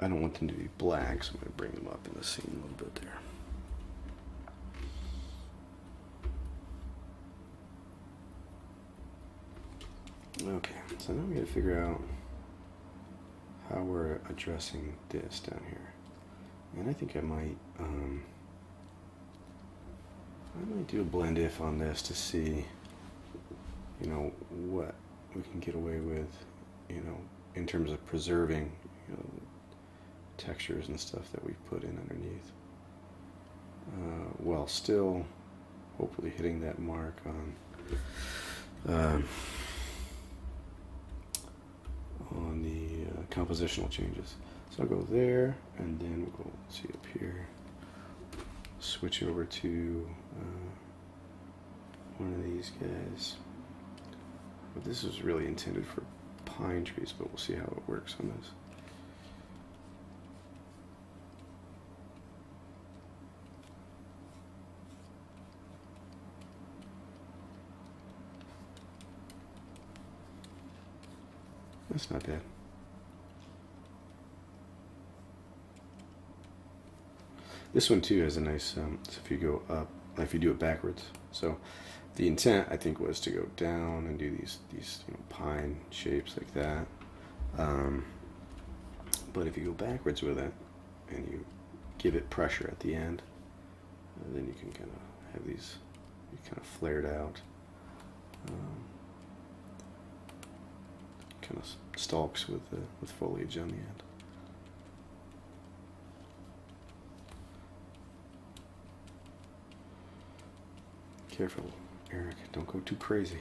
I don't want them to be black, so I'm going to bring them up in the scene a little bit there. Okay, so now we gotta figure out how we're addressing this down here. And I think I might, um, I might do a blend if on this to see, you know, what we can get away with, you know, in terms of preserving, you know, textures and stuff that we've put in underneath, uh, while still hopefully hitting that mark on, uh, on the uh, compositional changes. So I'll go there, and then we'll go, let's see, up here, switch over to uh, one of these guys. But this is really intended for pine trees, but we'll see how it works on this. That's not bad. This one too has a nice, um, so if you go up, if you do it backwards. So the intent, I think, was to go down and do these, these you know, pine shapes like that. Um, but if you go backwards with it and you give it pressure at the end, uh, then you can kind of have these kind of flared out. Um, kind of stalks with uh, with foliage on the end. Careful, Eric, don't go too crazy.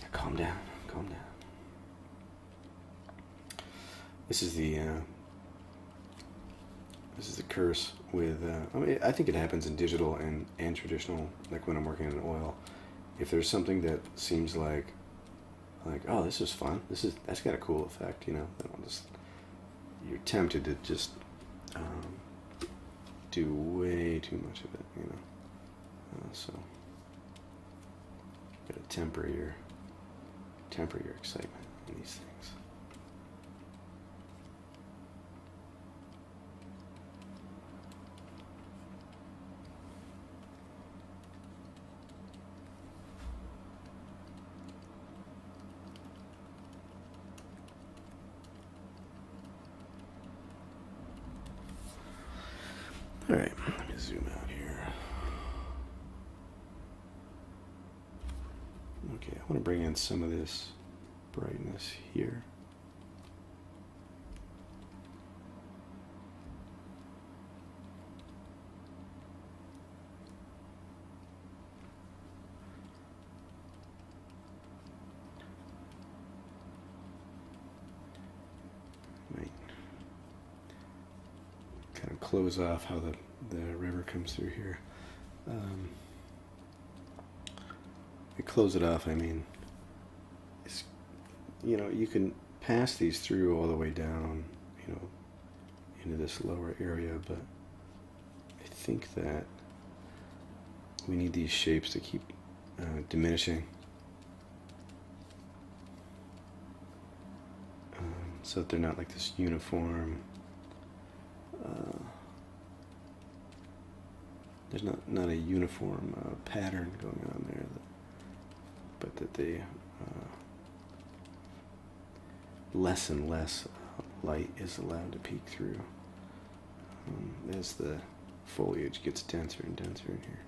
Yeah, calm down, calm down. This is the uh, this is the curse with, uh, I mean, I think it happens in digital and, and traditional, like when I'm working in oil. If there's something that seems like like, oh, this is fun. This is that's got a cool effect, you know. Then I'll just you're tempted to just um, do way too much of it, you know. Uh, so, gotta temper your temper your excitement in these things. Alright, let me zoom out here. Okay, I want to bring in some of this brightness here. Close off how the, the river comes through here. Um, I close it off, I mean, it's, you know, you can pass these through all the way down, you know, into this lower area, but I think that we need these shapes to keep uh, diminishing. Um, so that they're not like this uniform. Uh, There's not, not a uniform uh, pattern going on there, that, but that they uh, less and less light is allowed to peek through um, as the foliage gets denser and denser in here.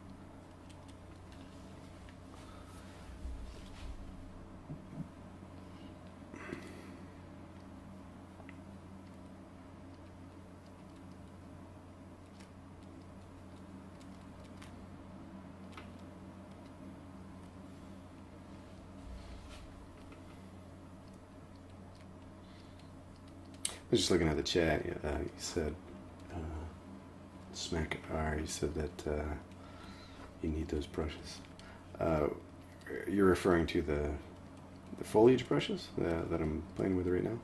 I was just looking at the chat. Uh, you said, uh, smack R, you said that uh, you need those brushes. Uh, you're referring to the, the foliage brushes uh, that I'm playing with right now?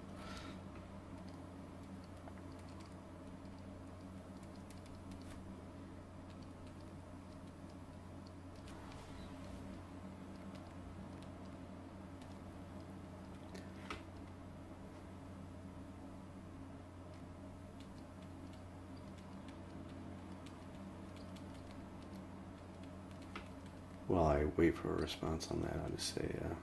Wait for a response on that. I'll just say uh,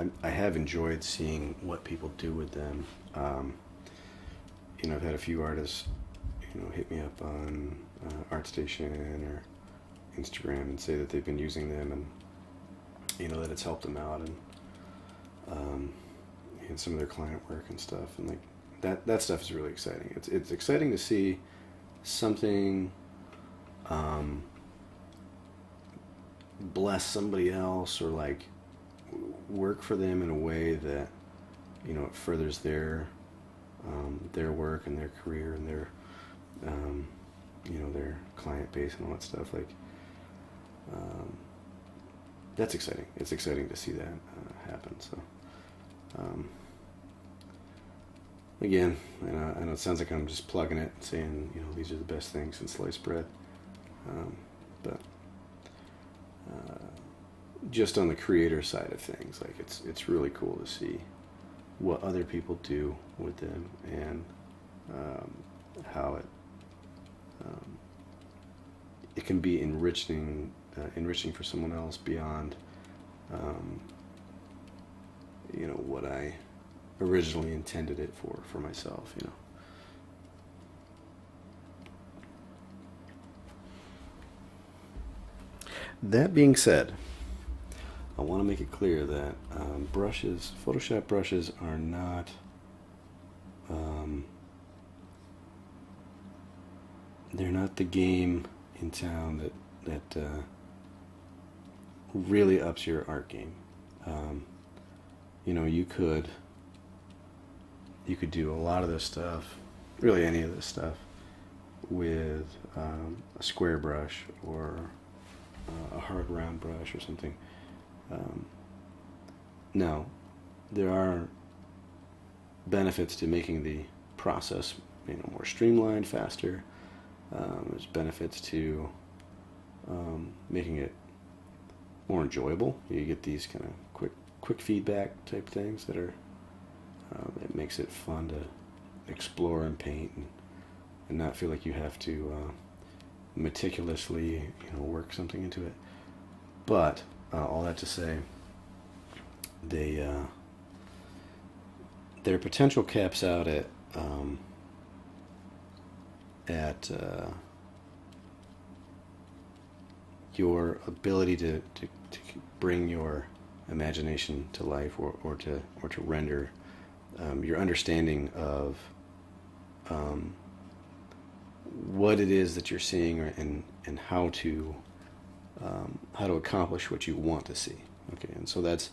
I, I have enjoyed seeing what people do with them. Um, you know, I've had a few artists, you know, hit me up on uh, ArtStation or Instagram and say that they've been using them, and you know that it's helped them out, and um, and some of their client work and stuff, and like that that stuff is really exciting. It's it's exciting to see something. Um, bless somebody else, or like work for them in a way that, you know, it furthers their um, their work and their career and their um, you know, their client base and all that stuff. Like um, that's exciting. It's exciting to see that uh, happen. So um, again, I know, I know it sounds like I'm just plugging it and saying, you know, these are the best things since sliced bread, um, but Uh, just on the creator side of things, like it's it's really cool to see what other people do with them, and um, how it um, it can be enriching uh, enriching for someone else beyond um, you know, what I originally intended it for for myself, you know. That being said, I want to make it clear that um, brushes, Photoshop brushes, are not um, they're not the game in town that that uh, really ups your art game. Um, you know, you could you could do a lot of this stuff, really any of this stuff, with um, a square brush or a hard round brush or something. Um, now, there are benefits to making the process, you know, more streamlined, faster. Um, there's benefits to um, making it more enjoyable. You get these kind of quick quick feedback type things that are, um, it makes it fun to explore and paint, and, and not feel like you have to uh, meticulously, you know, work something into it. But uh, all that to say, they uh, their potential caps out at um, at uh, your ability to, to, to bring your imagination to life, or, or to or to render um, your understanding of um, what it is that you're seeing, and and how to um, how to accomplish what you want to see. Okay, and so that's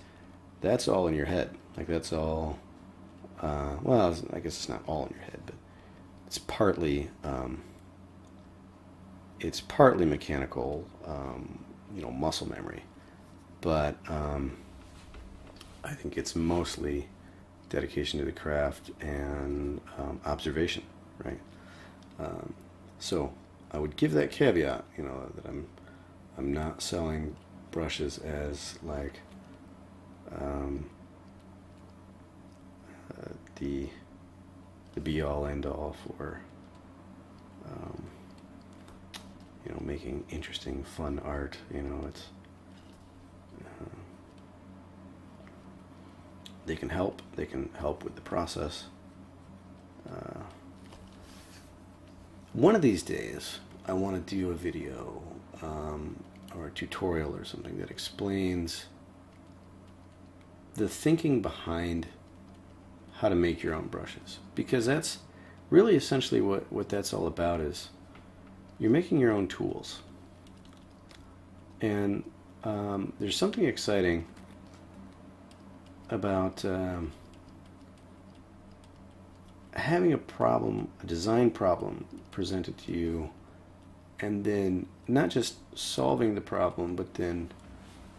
that's all in your head. Like that's all. Uh, well, I guess it's not all in your head, but it's partly um, it's partly mechanical, um, you know, muscle memory. But um, I think it's mostly dedication to the craft and um, observation, right? Um, so I would give that caveat, you know, that I'm I'm not selling brushes as like um, uh, the the be all end all for um, you know, making interesting fun art. You know, it's uh, they can help. They can help with the process. Uh, One of these days, I want to do a video um, or a tutorial or something that explains the thinking behind how to make your own brushes, because that's really essentially what, what that's all about. Is you're making your own tools, and um, there's something exciting about um, having a problem, a design problem presented to you, and then not just solving the problem, but then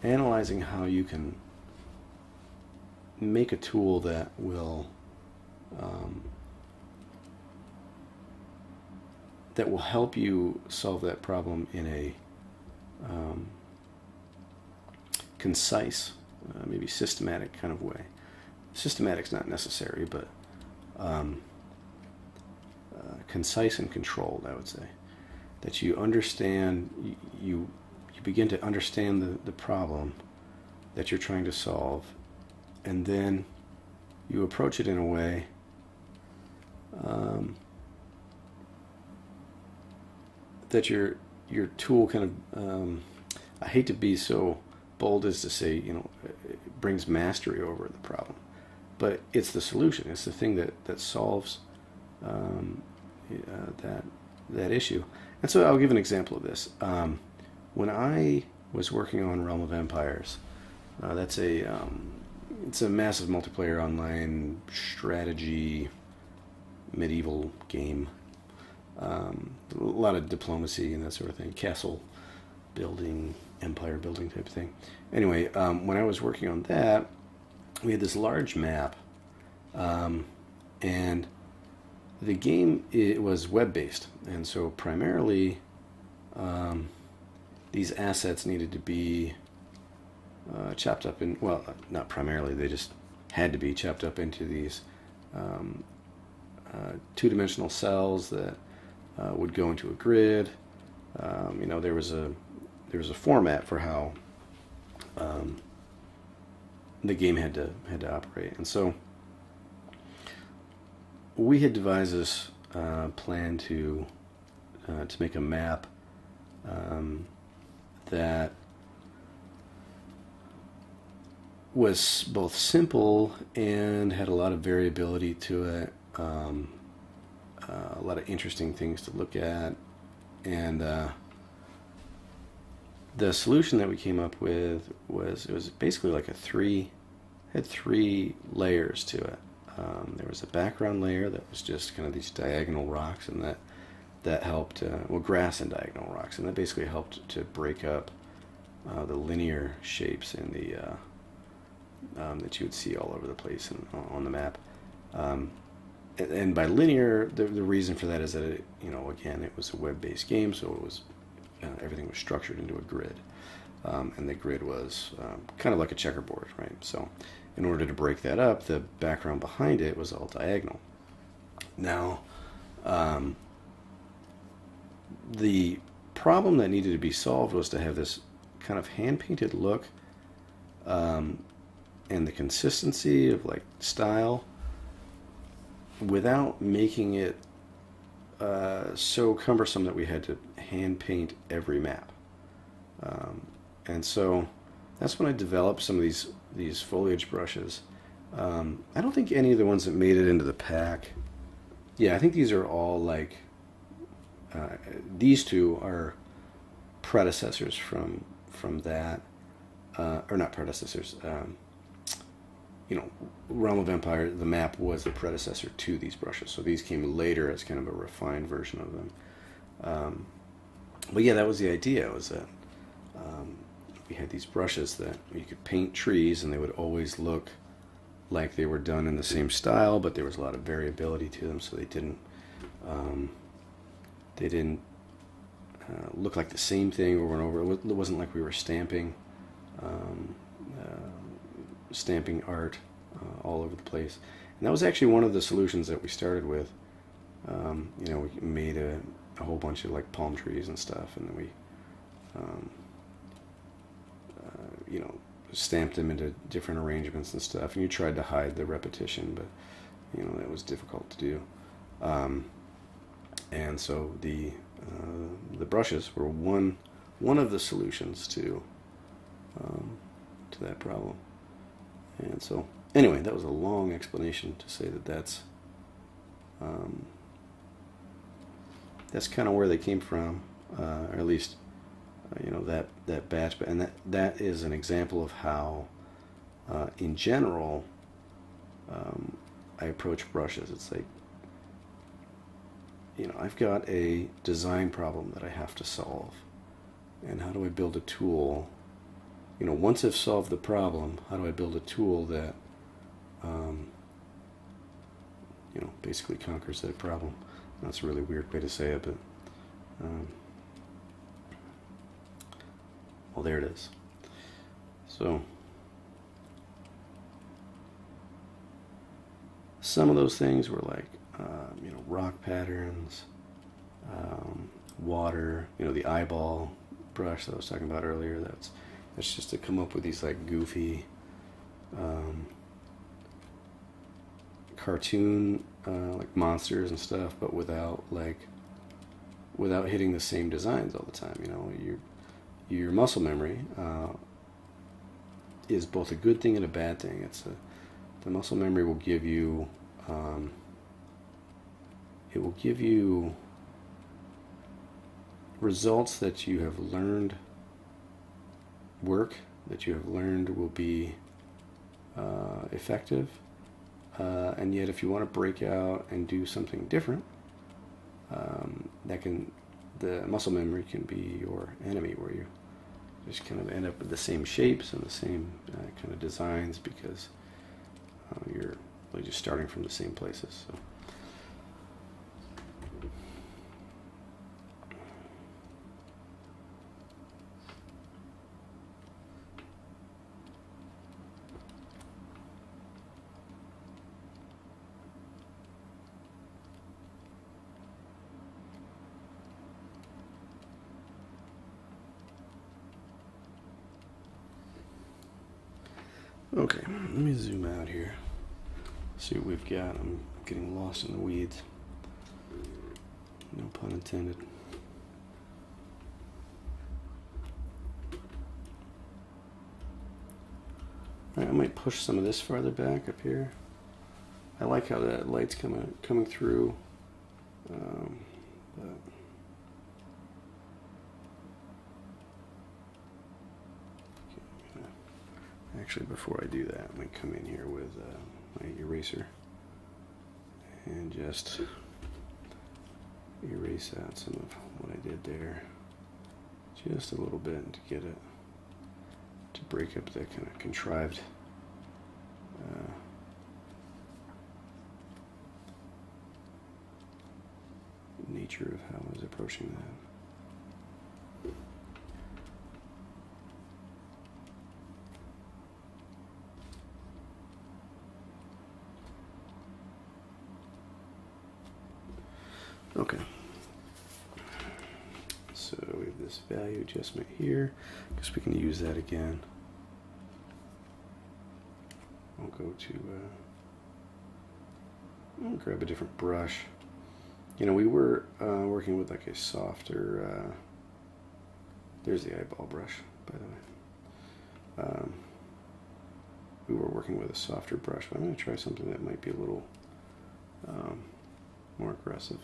analyzing how you can make a tool that will um, that will help you solve that problem in a um, concise, uh, maybe systematic kind of way. Systematic's not necessary, but um, Uh, concise and controlled, I would say, that you understand, you you, you begin to understand the, the problem that you're trying to solve, and then you approach it in a way um, that your your tool kind of um, I hate to be so bold as to say, you know, it brings mastery over the problem, but it's the solution, it's the thing that, that solves um, Uh, that that issue. And so I'll give an example of this. Um, when I was working on Realm of Empires, uh, that's a um, it's a massive multiplayer online strategy medieval game. Um, a lot of diplomacy and that sort of thing, castle building, empire building type of thing. Anyway, um, when I was working on that, we had this large map, um, and the game, it was web-based, and so primarily um, these assets needed to be uh, chopped up in, well, not primarily, they just had to be chopped up into these um, uh, two-dimensional cells that uh, would go into a grid. Um, you know, there was a there was a format for how um, the game had to had to operate, and so we had devised this uh, plan to uh, to make a map um, that was both simple and had a lot of variability to it, um, uh, a lot of interesting things to look at, and uh, the solution that we came up with was it was basically like a three had three layers to it. Um, there was a background layer that was just kind of these diagonal rocks, and that that helped, uh, well, grass and diagonal rocks, and that basically helped to break up uh, the linear shapes in the uh, um, that you would see all over the place and on the map. Um, and, and by linear, the, the reason for that is that, it, you know, again, it was a web-based game, so it was uh, everything was structured into a grid. Um, and the grid was um, kind of like a checkerboard, right? So in order to break that up, the background behind it was all diagonal. Now, um, the problem that needed to be solved was to have this kind of hand-painted look, um, and the consistency of like style without making it uh, so cumbersome that we had to hand paint every map. Um, and so that's when I developed some of these these foliage brushes. Um, I don't think any of the ones that made it into the pack. Yeah, I think these are all like uh, these two are predecessors from from that, uh, or not predecessors. Um, you know, Realm of Empire, the map was the predecessor to these brushes, so these came later as kind of a refined version of them. Um, but yeah, that was the idea. Was that Um, we had these brushes that you could paint trees and they would always look like they were done in the same style, but there was a lot of variability to them, so they didn't um, they didn't uh, look like the same thing over and over. It wasn't like we were stamping um, uh, stamping art uh, all over the place. And that was actually one of the solutions that we started with. Um, you know, we made a, a whole bunch of like palm trees and stuff, and then we um, you know, stamped them into different arrangements and stuff, and you tried to hide the repetition, but you know, that was difficult to do. Um, and so the uh, the brushes were one one of the solutions to um, to that problem. And so anyway, that was a long explanation to say that that's um, that's kind of where they came from, uh, or at least Uh, you know, that that batch, but and that that is an example of how, uh, in general, um, I approach brushes. It's like, you know, I've got a design problem that I have to solve, and how do I build a tool? You know, once I've solved the problem, how do I build a tool that, um, you know, basically conquers that problem? That's a really weird way to say it, but. Um, Well, there it is. So some of those things were like uh, you know, rock patterns, um, water, you know, the eyeball brush that I was talking about earlier. That's that's just to come up with these like goofy um, cartoon uh, like monsters and stuff, but without like without hitting the same designs all the time. You know, you're your muscle memory uh, is both a good thing and a bad thing. It's a, the muscle memory will give you um, it will give you results that you have learned work that you have learned will be uh, effective, uh, and yet if you want to break out and do something different, um, that can the muscle memory can be your enemy, where you just kind of end up with the same shapes and the same uh, kind of designs because uh, you're really just starting from the same places. So. Okay, let me zoom out here, see what we've got. I'm getting lost in the weeds, no pun intended. All right, I might push some of this farther back up here. I like how that light's coming, coming through. Um, but actually, before I do that, I'm going to come in here with uh, my eraser and just erase out some of what I did there, just a little bit, to get it to break up that kind of contrived uh, nature of how I was approaching that. Okay, so we have this value adjustment here. I guess we can use that again. I'll go to, uh, I'll grab a different brush. You know, we were uh, working with like a softer, uh, there's the eyeball brush, by the way. Um, we were working with a softer brush, but I'm going to try something that might be a little um, more aggressive.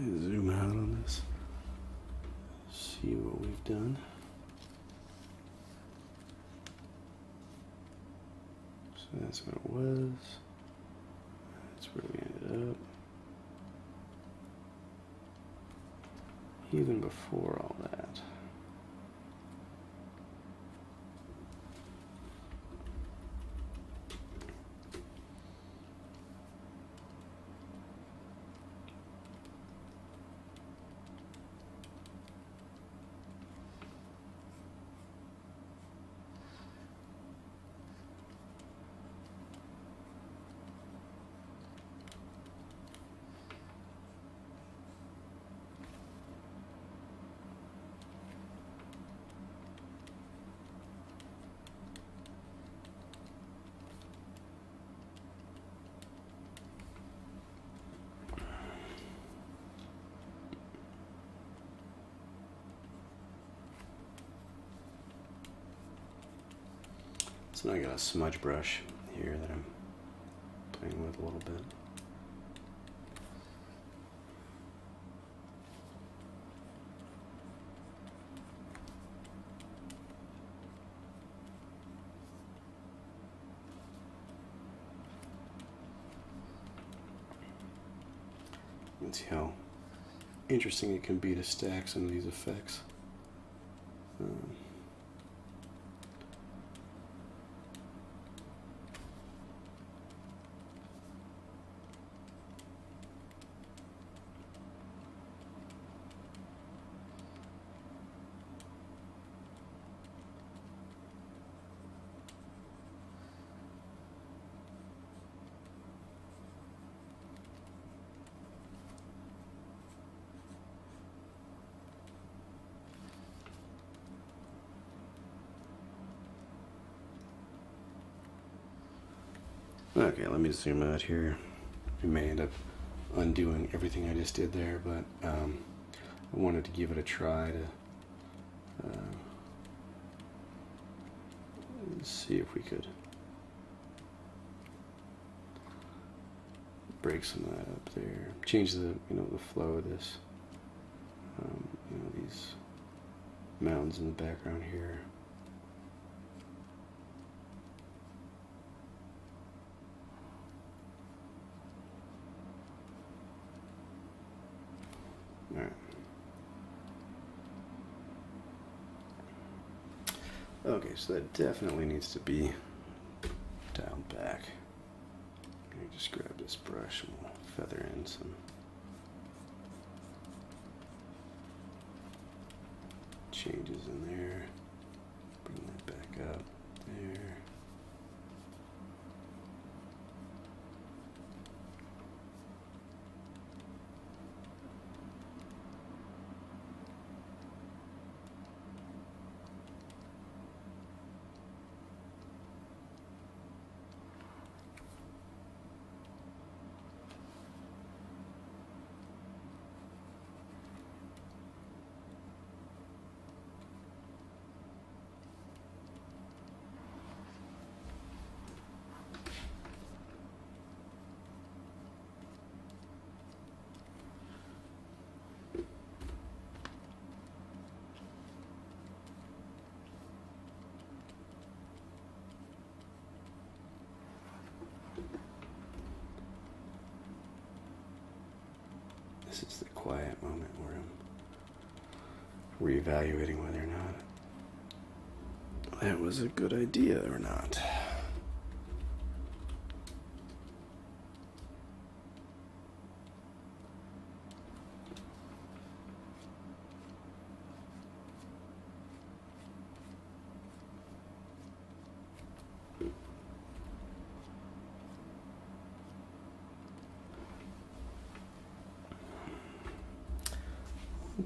Zoom out on this, see what we've done. So that's what it was, that's where we ended up. Even before all that. So now I got a smudge brush here that I'm playing with a little bit. You can see how interesting it can be to stack some of these effects. Um, Okay, let me zoom out here. We may end up undoing everything I just did there, but um, I wanted to give it a try to uh, see if we could break some of that up there, change the you know the flow of this, um, you know these mountains in the background here. Okay, so that definitely needs to be dialed back. Let me just grab this brush and we'll feather in some changes in there. Bring that back up there. This is the quiet moment where I'm reevaluating whether or not that was a good idea or not.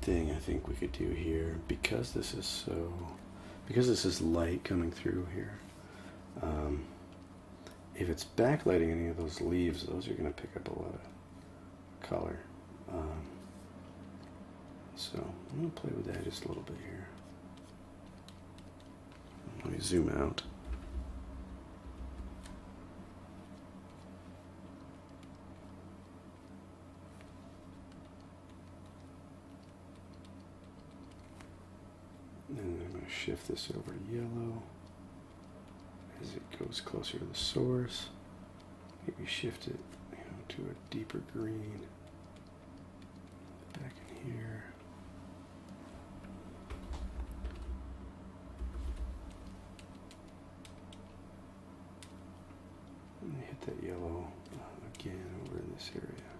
Thing I think we could do here, because this is so because this is light coming through here, um, if it's backlighting any of those leaves, those are going to pick up a lot of color, um, so I'm going to play with that just a little bit here. Let me zoom out. Shift this over to yellow as it goes closer to the source. Maybe shift it, you know, to a deeper green. Back in here. And hit that yellow uh, again over in this area.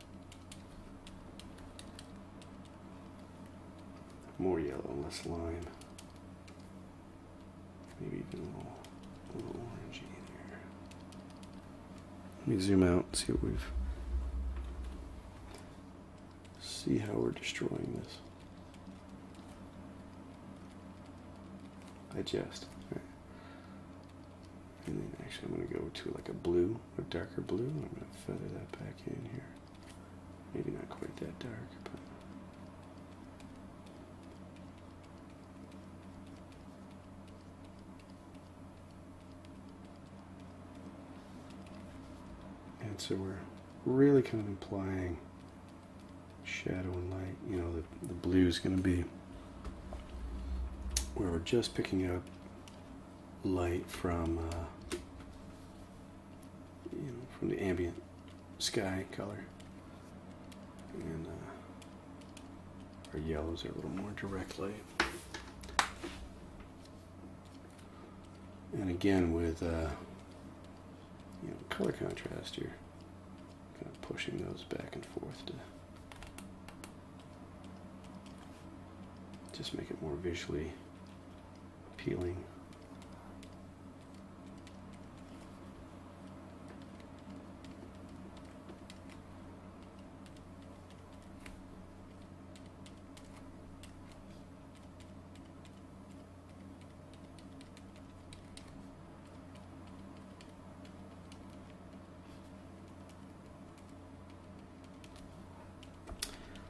More yellow, less lime. Maybe even a little, a little orangey in here. Let me zoom out and see what we've... see how we're destroying this. Digest. All right. And then actually I'm going to go to like a blue, a darker blue, and I'm going to feather that back in here. Maybe not quite that dark, but... So we're really kind of implying shadow and light. You know, the, the blue is going to be where we're just picking up light from, uh, you know, from the ambient sky color. And uh, our yellows are a little more direct light. And again, with uh, you know, color contrast, you're kind of pushing those back and forth to just make it more visually appealing.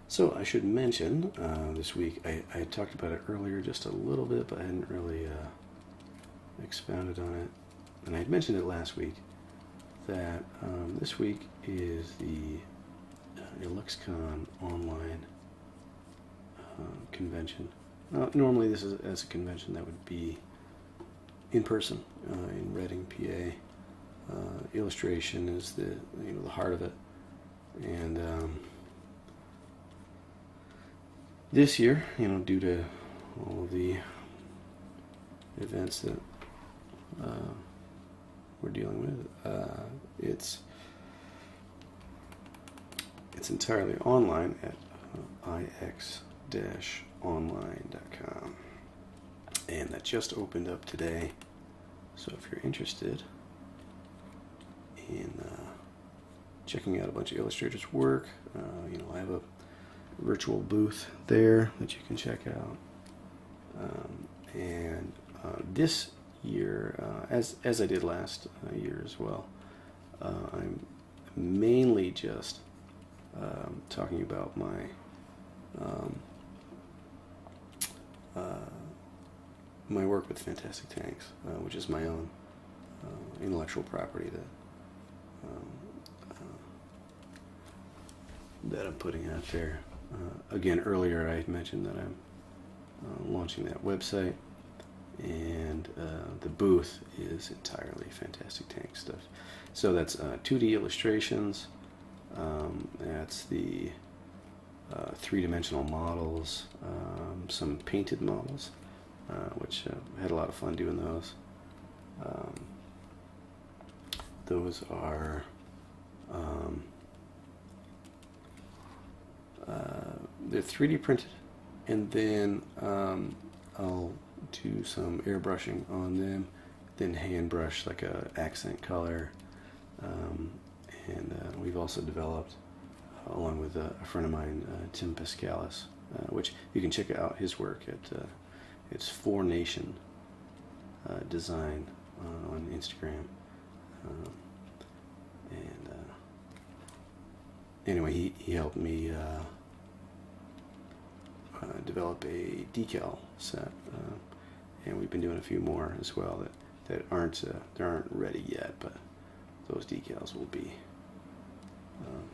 So I should mention, uh, this week, I, I talked about it earlier just a little bit, but I hadn't really uh, expounded on it. And I had mentioned it last week, that um, this week is the uh, IlluxCon online uh, convention. Uh, normally this is as a convention that would be in person uh, in Reading, P A. Uh, illustration is the, you know, the heart of it. And... Um, This year, you know, due to all the events that uh, we're dealing with, uh, it's it's entirely online at uh, I X dash online dot com, and that just opened up today. So if you're interested in uh, checking out a bunch of illustrators' work, uh, you know, I have a virtual booth there that you can check out, um, and uh, this year, uh, as as I did last uh, year as well, uh, I'm mainly just um, talking about my um, uh, my work with Fantastic Tanks, uh, which is my own uh, intellectual property that um, uh, that I'm putting out there. Uh, again, earlier I had mentioned that I'm uh, launching that website, and uh, the booth is entirely Fantastic Tank stuff. So that's uh, two D illustrations. Um, that's the uh, three-dimensional models, um, some painted models, uh, which uh, had a lot of fun doing those. Um, those are um, uh, they're three D printed, and then um, I'll do some airbrushing on them, then hand brush like a accent color. Um, and uh, we've also developed, uh, along with uh, a friend of mine, uh, Tim Piscalis, uh, which you can check out his work at uh, it's Four Nation uh, Design uh, on Instagram. Um, and uh, anyway, he, he helped me uh, uh, develop a decal set, uh, and we've been doing a few more as well that that aren't uh, they aren't ready yet, but those decals will be um,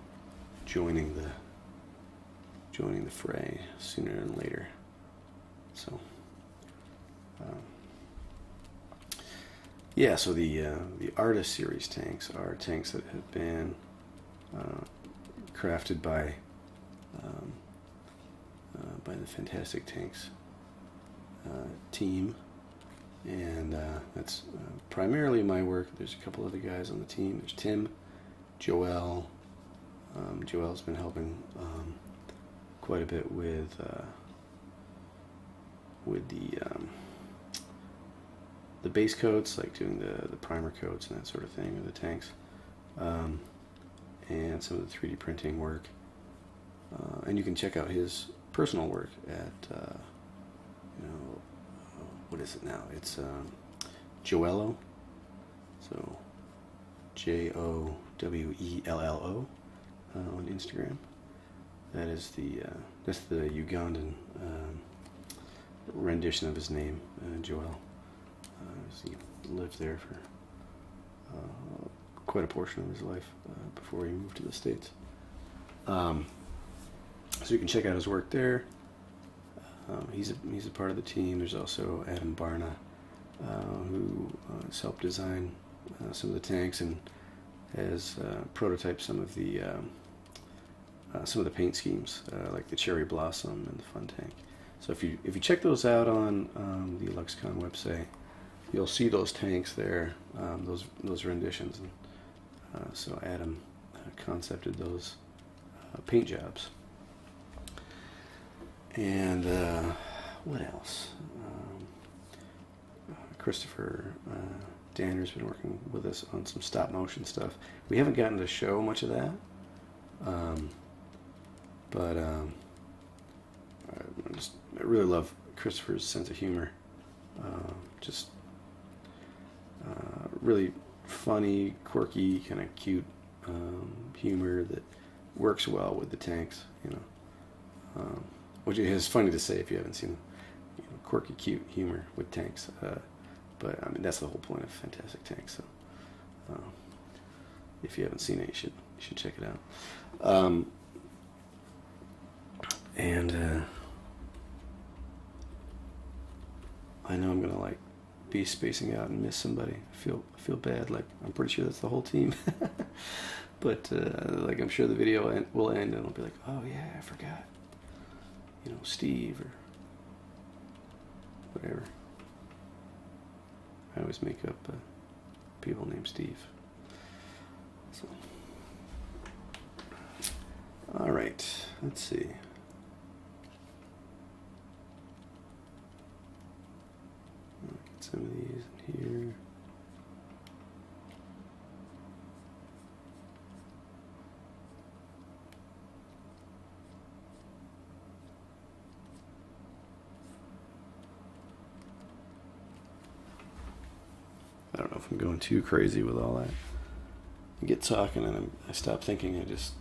joining the joining the fray sooner than later. So um, yeah, so the uh, the Artist Series tanks are tanks that have been uh, crafted by um, uh, by the Fantastic Tanks uh, team. And uh, that's uh, primarily my work. There's a couple other guys on the team. There's Tim, Joel. Um, Joel's been helping um, quite a bit with uh, with the um, the base coats, like doing the the primer coats and that sort of thing, or the tanks, um, and some of the three D printing work. Uh, and you can check out his personal work at uh, you know. What is it now? It's um, Joello, so J O W E L L O uh, on Instagram. That is the uh, that's the Ugandan um, rendition of his name, uh, Joel. Uh, he lived there for uh, quite a portion of his life uh, before he moved to the States. Um, so you can check out his work there. Um, he's, a, he's a part of the team. There's also Adam Barna, uh, who uh, has helped design uh, some of the tanks and has uh, prototyped some of the um, uh, some of the paint schemes, uh, like the Cherry Blossom and the Fun Tank. So if you if you check those out on um, the IlluxCon website, you'll see those tanks there, um, those those renditions. And, uh, so Adam uh, concepted those uh, paint jobs. And uh, what else? Um, uh, Christopher uh, Danner's been working with us on some stop motion stuff. We haven't gotten to show much of that, um, but um, I, just, I really love Christopher's sense of humor. Uh, just uh, really funny, quirky, kind of cute um, humor that works well with the tanks, you know. Um, Which is funny to say if you haven't seen them. You know, quirky, cute humor with tanks. Uh, but I mean, that's the whole point of Fantastic Tanks. So, um, if you haven't seen it, you should you should check it out. Um, and uh, I know I'm gonna like be spacing out and miss somebody. I feel I feel bad. Like I'm pretty sure that's the whole team. But uh, like I'm sure the video en will end and I'll be like, oh yeah, I forgot. You know, Steve or whatever. I always make up uh, people named Steve. So. All right, let's see. I'll get some of these in here. I don't know if I'm going too crazy with all that. I get talking and I'm, I stop thinking. I just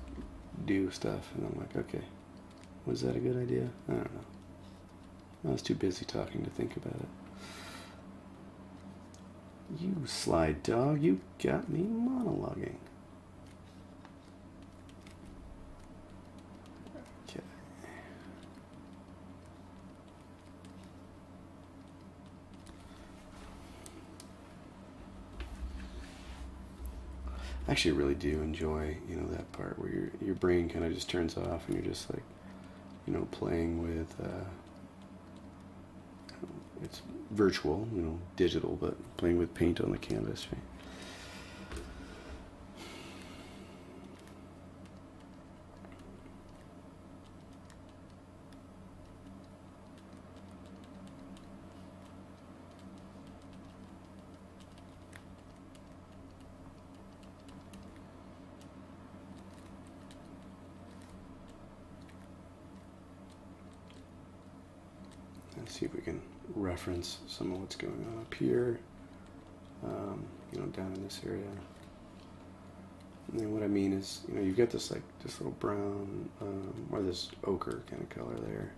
do stuff, and I'm like, okay, was that a good idea? I don't know. I was too busy talking to think about it. You slide dog, you got me monologuing. Actually really do enjoy, you know, that part where your your brain kind of just turns off and you're just like, you know, playing with, uh, it's virtual, you know, digital, but playing with paint on the canvas, right? See if we can reference some of what's going on up here, um, you know, down in this area. And then what I mean is, you know, you've got this like this little brown um, or this ochre kind of color there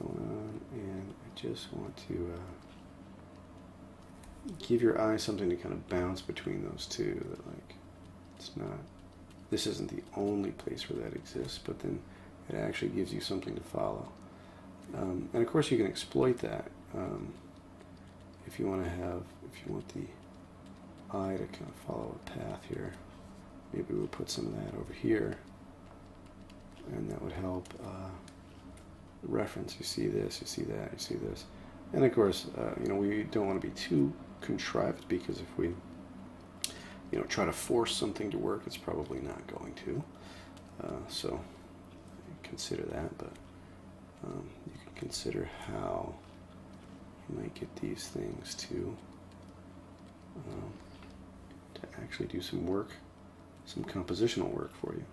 going on, and I just want to uh, give your eye something to kind of bounce between those two. That like, it's not, this isn't the only place where that exists, but then it actually gives you something to follow. Um, and of course you can exploit that um, if you want to have, if you want the eye to kind of follow a path here. Maybe we'll put some of that over here, and that would help uh, reference. You see this, you see that, you see this. And of course, uh, you know, we don't want to be too contrived, because if we, you know, try to force something to work, it's probably not going to. Uh, so consider that, but Um, you can consider how you might get these things to um, to actually do some work, some compositional work for you.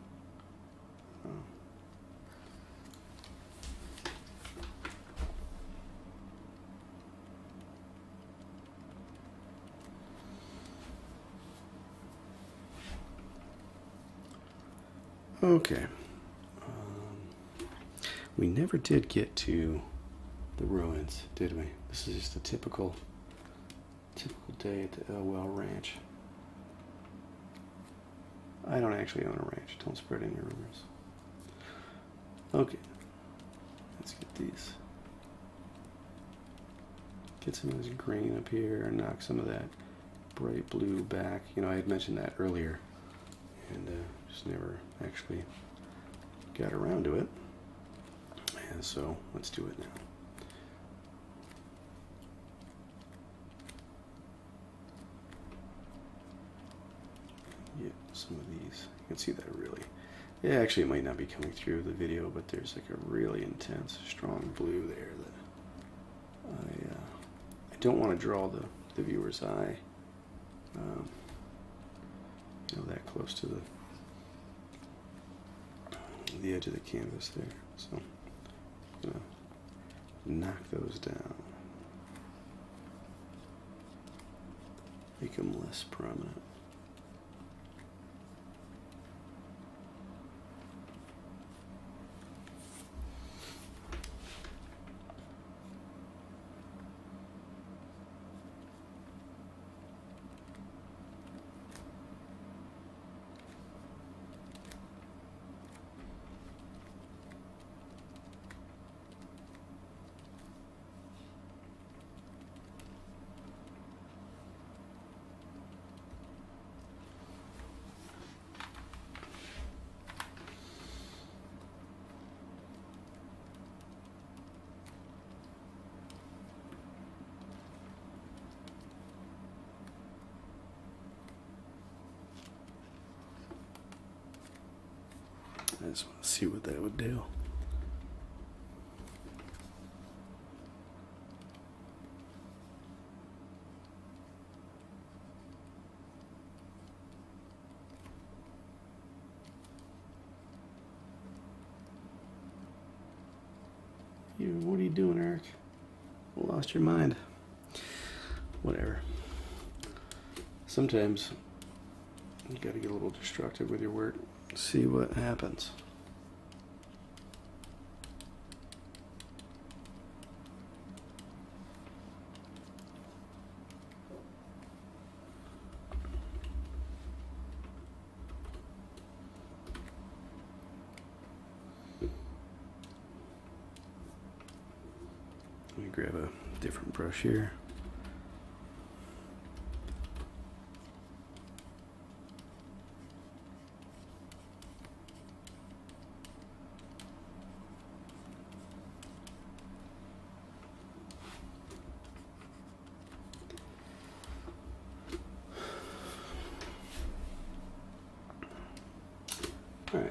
Um, okay. We never did get to the ruins, did we? This is just a typical, typical day at the Elwell Ranch. I don't actually own a ranch. Don't spread any rumors. Okay, let's get these. Get some of this green up here and knock some of that bright blue back. You know, I had mentioned that earlier, and uh, just never actually got around to it. And so let's do it now. Get some of these. You can see that really. Yeah, actually, it might not be coming through the video, but there's like a really intense, strong blue there that I uh, I don't want to draw the the viewer's eye, um, you know, that close to the the edge of the canvas there. So. Gonna knock those down, make them less prominent. I just want to see what that would do. You, what are you doing, Eric? You lost your mind. Whatever. Sometimes you gotta get a little destructive with your work. See what happens. Let me grab a different brush here.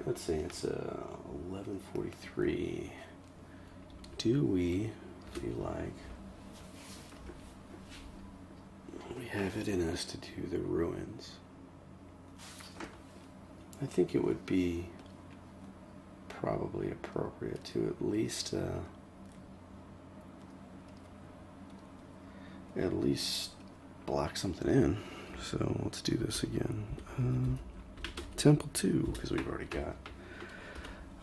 right, let's see, it's uh, eleven forty-three. Do we feel like we have it in us to do the ruins? I think it would be probably appropriate to at least uh, at least block something in. So let's do this again. Uh, Temple two, because we've already got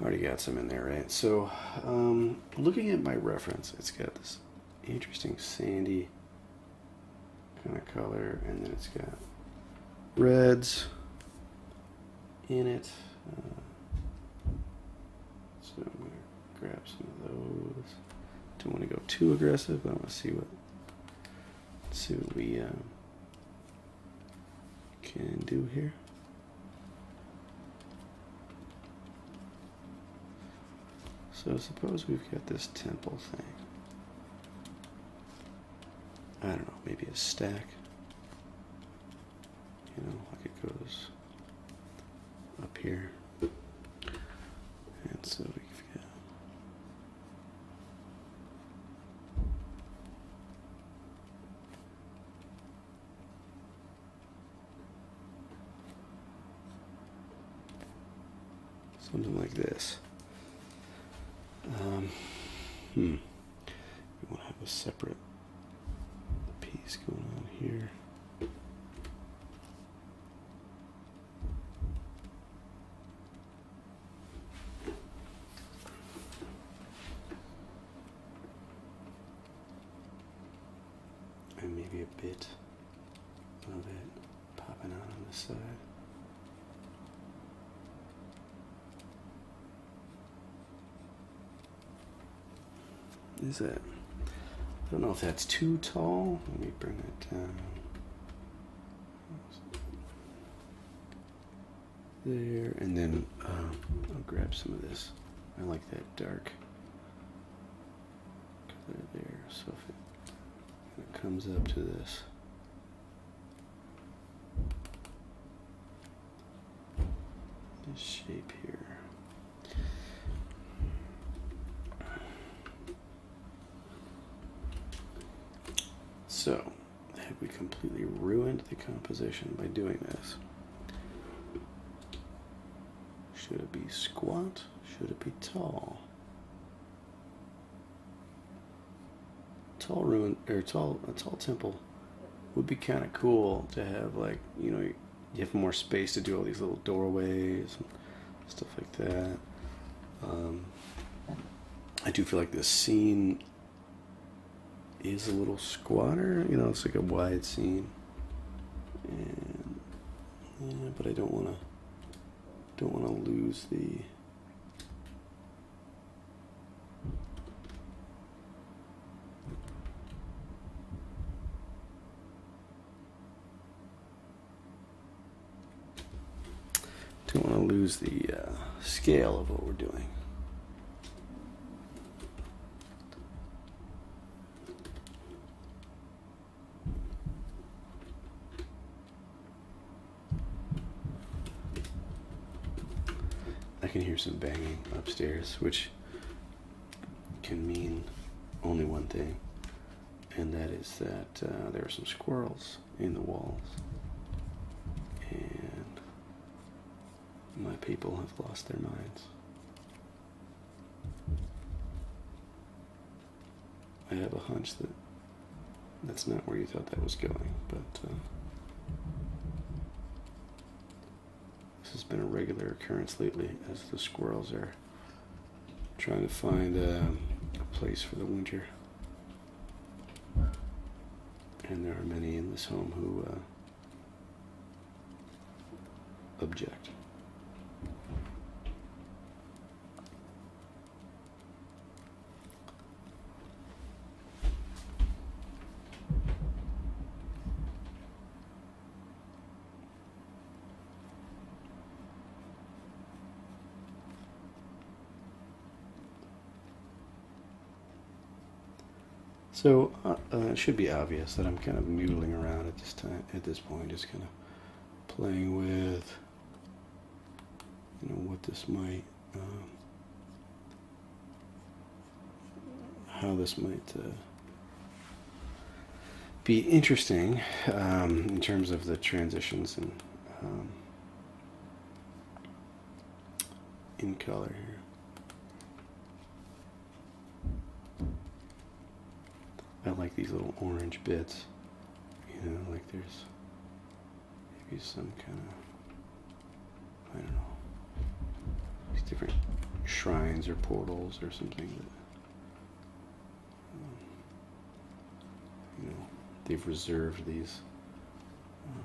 already got some in there, right? So um, looking at my reference, it's got this interesting sandy kind of color, and then it's got reds in it. Uh, so I'm gonna grab some of those. Don't want to go too aggressive, but I want to see what see what we. Uh, can do here. So suppose we've got this temple thing. I don't know, maybe a stack. You know, like it goes up here. And so we've got something like this. Um, hmm. We want to have a separate piece going on here. And maybe a bit of it popping out on this side. Is that? I don't know if that's too tall. Let me bring it down. There, and then um, I'll grab some of this. I like that dark color there. So if it, if it comes up to this, this shape here. So, have we completely ruined the composition by doing this? Should it be squat? Should it be tall? Tall ruin or tall a tall temple would be kind of cool to have, like, you know, you have more space to do all these little doorways and stuff like that. Um, I do feel like this scene is a little squatter, you know, it's like a wide scene, and yeah, but I don't want to don't want to lose the don't want to lose the uh, scale of what we're doing. I can hear some banging upstairs, which can mean only one thing, and that is that uh, there are some squirrels in the walls, and my people have lost their minds. I have a hunch that that's not where you thought that was going, but uh, this has been a regular occurrence lately, as the squirrels are trying to find um, a place for the winter, and there are many in this home who uh, object. So uh, uh, it should be obvious that I'm kind of noodling around at this time, at this point, just kind of playing with you know, what this might, um, how this might uh, be interesting um, in terms of the transitions and um, in color here. I like these little orange bits, you know, like there's maybe some kind of, I don't know, these different shrines or portals or something that, um, you know, they've reserved these um,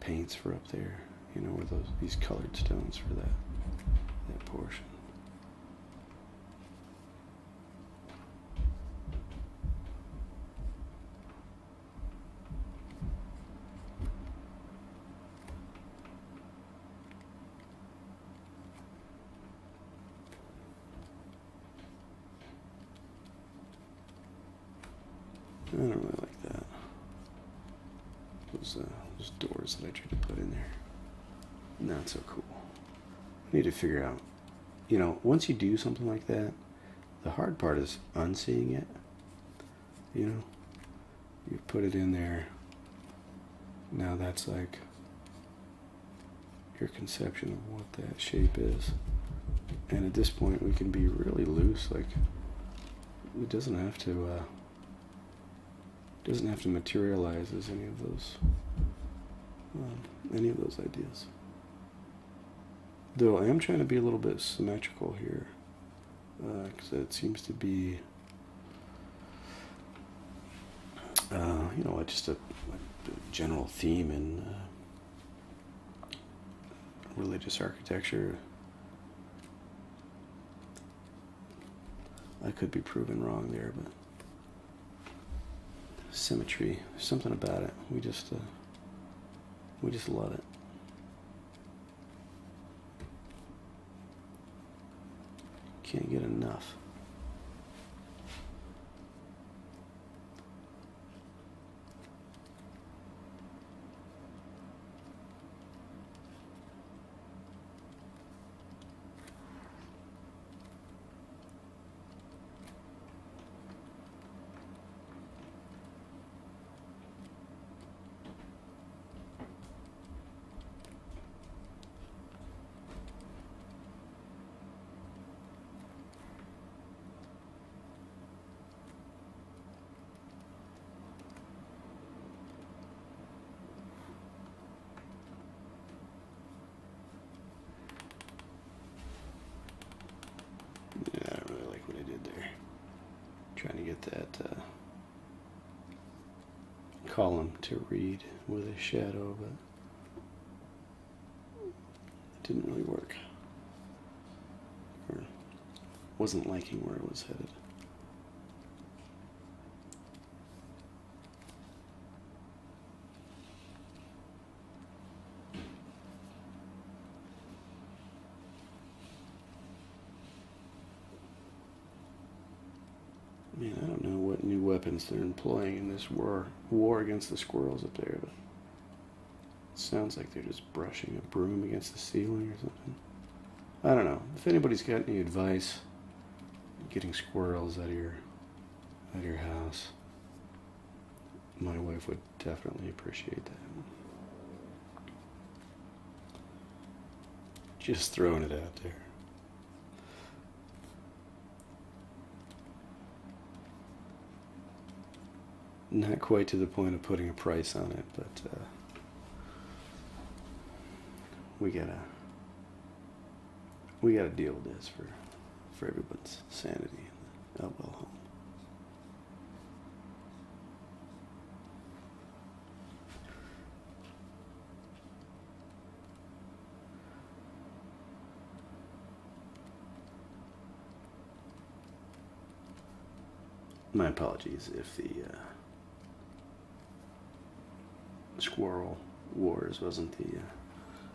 paints for up there, you know, or those, these colored stones for that, that portion. I don't really like that. Those, uh, those doors that I tried to put in there. Not so cool. I need to figure out, you know, once you do something like that, the hard part is unseeing it. You know, you put it in there. Now that's like your conception of what that shape is. And at this point, we can be really loose. Like, it doesn't have to, uh, doesn't have to materialize as any of those um, any of those ideas. Though I am trying to be a little bit symmetrical here, because uh, it seems to be uh, you know, just a, a general theme in uh, religious architecture. I could be proven wrong there, but symmetry, there's something about it. We just, uh, we just love it. Can't get enough. Trying to get that uh, column to read with a shadow, but it didn't really work, or wasn't liking where it was headed. They're employing in this war war against the squirrels up there, but it sounds like they're just brushing a broom against the ceiling or something. I don't know. If anybody's got any advice on getting squirrels out of your out of your house, my wife would definitely appreciate that. Just throwing it out there. Not quite to the point of putting a price on it, but uh, we gotta we gotta deal with this for for everyone's sanity in the Elwell home. My apologies if the uh, Squirrel Wars wasn't the uh,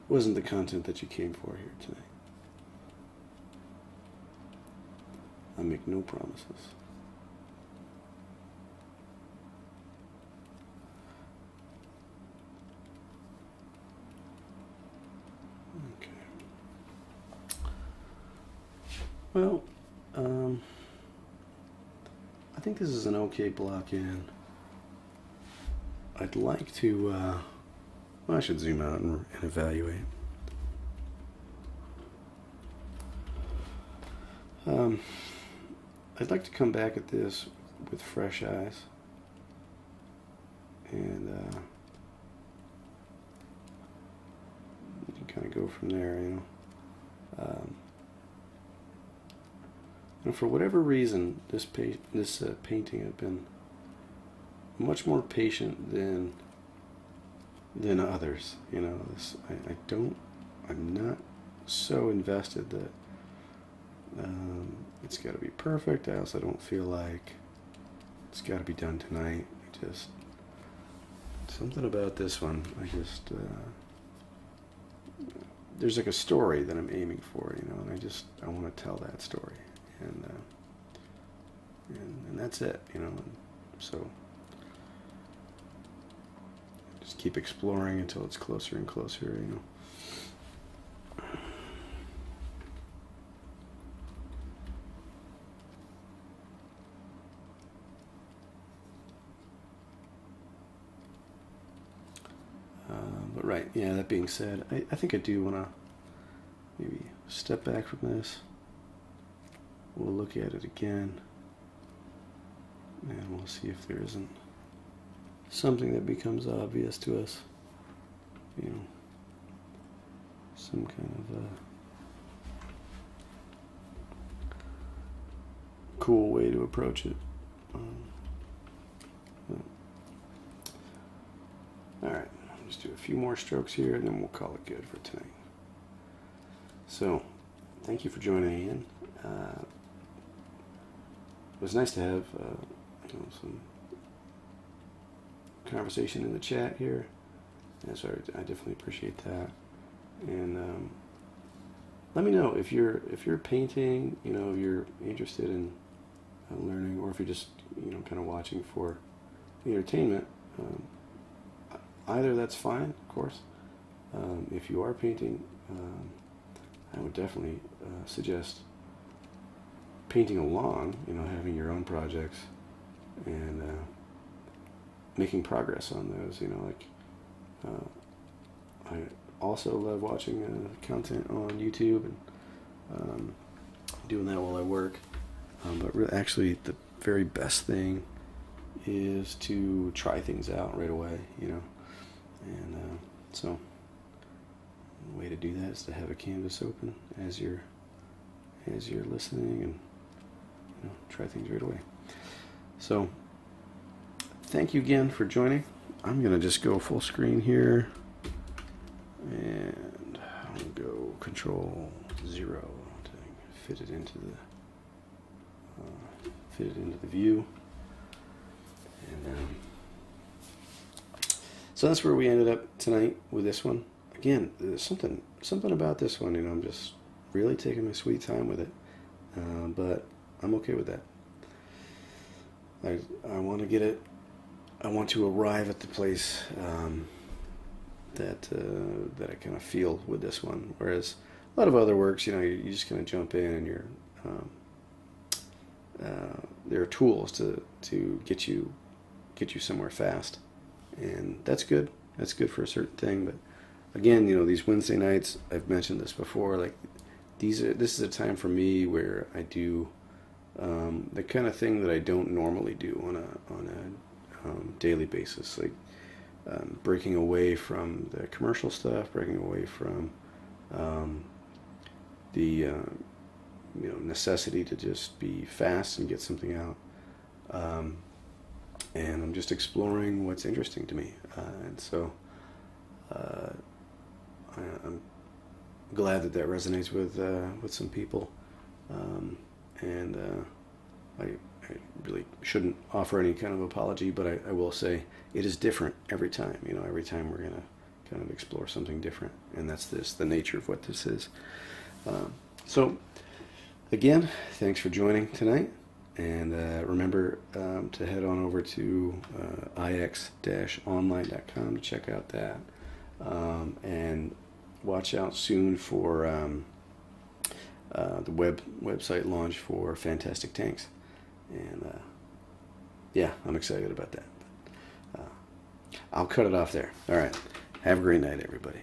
wasn't the content that you came for here tonight. I make no promises. Well, um, I think this is an okay block in. I'd like to, uh, well, I should zoom out and, and evaluate. Um, I'd like to come back at this with fresh eyes and uh, you can kind of go from there, you know. Um, and for whatever reason, this pa this uh, painting I've been much more patient than than others. You know, this I, I don't. I'm not so invested that. Um, it's got to be perfect. I also don't feel like it's got to be done tonight. I just something about this one. I just uh, there's like a story that I'm aiming for, you know, and I just I want to tell that story, and, uh, and and that's it, you know. And so just keep exploring until it's closer and closer, you know. Yeah, that being said, I, I think I do want to maybe step back from this. We'll look at it again, and we'll see if there isn't something that becomes obvious to us. You know, some kind of uh, cool way to approach it. Um, all right. Just do a few more strokes here and then we'll call it good for tonight. So, thank you for joining in. Uh, it was nice to have uh, you know, some conversation in the chat here. Yeah, so I, I definitely appreciate that. And um, let me know if you're if you're painting, you know, if you're interested in uh, learning, or if you're just you know kind of watching for the entertainment. Um, Either that's fine, of course. Um, if you are painting, um, I would definitely uh, suggest painting along, you know, having your own projects and uh, making progress on those, you know, like uh, I also love watching uh, content on YouTube and um, doing that while I work, um, but really, actually the very best thing is to try things out right away, you know. And uh, so the way to do that is to have a canvas open as you're as you're listening, and you know, try things right away. So thank you again for joining. I'm gonna just go full screen here, and I'll go control zero to fit it into the uh, fit it into the view, and um, so that's where we ended up tonight with this one. Again, there's something something about this one, you know, I'm just really taking my sweet time with it, uh, but I'm okay with that. I, I want to get it, I want to arrive at the place um, that, uh, that I kind of feel with this one, whereas a lot of other works, you know, you, you just kind of jump in and you're, um, uh, there are tools to, to get you, get you somewhere fast. And that's good. That's good for a certain thing. But again, you know, these Wednesday nights, I've mentioned this before, like these are, this is a time for me where I do um, the kind of thing that I don't normally do on a, on a um, daily basis, like um, breaking away from the commercial stuff, breaking away from um, the, uh, you know, necessity to just be fast and get something out. Um, And I'm just exploring what's interesting to me, uh, and so uh, I, I'm glad that that resonates with uh, with some people. Um, and uh, I, I really shouldn't offer any kind of apology, but I, I will say it is different every time. You know, every time we're gonna kind of explore something different, and that's this the nature of what this is. Um, so, again, thanks for joining tonight. And uh, remember um, to head on over to uh, ix dash online dot com to check out that. Um, and watch out soon for um, uh, the web website launch for Fantastic Tanks, and uh, yeah, I'm excited about that. But, uh, I'll cut it off there. All right, have a great night, everybody.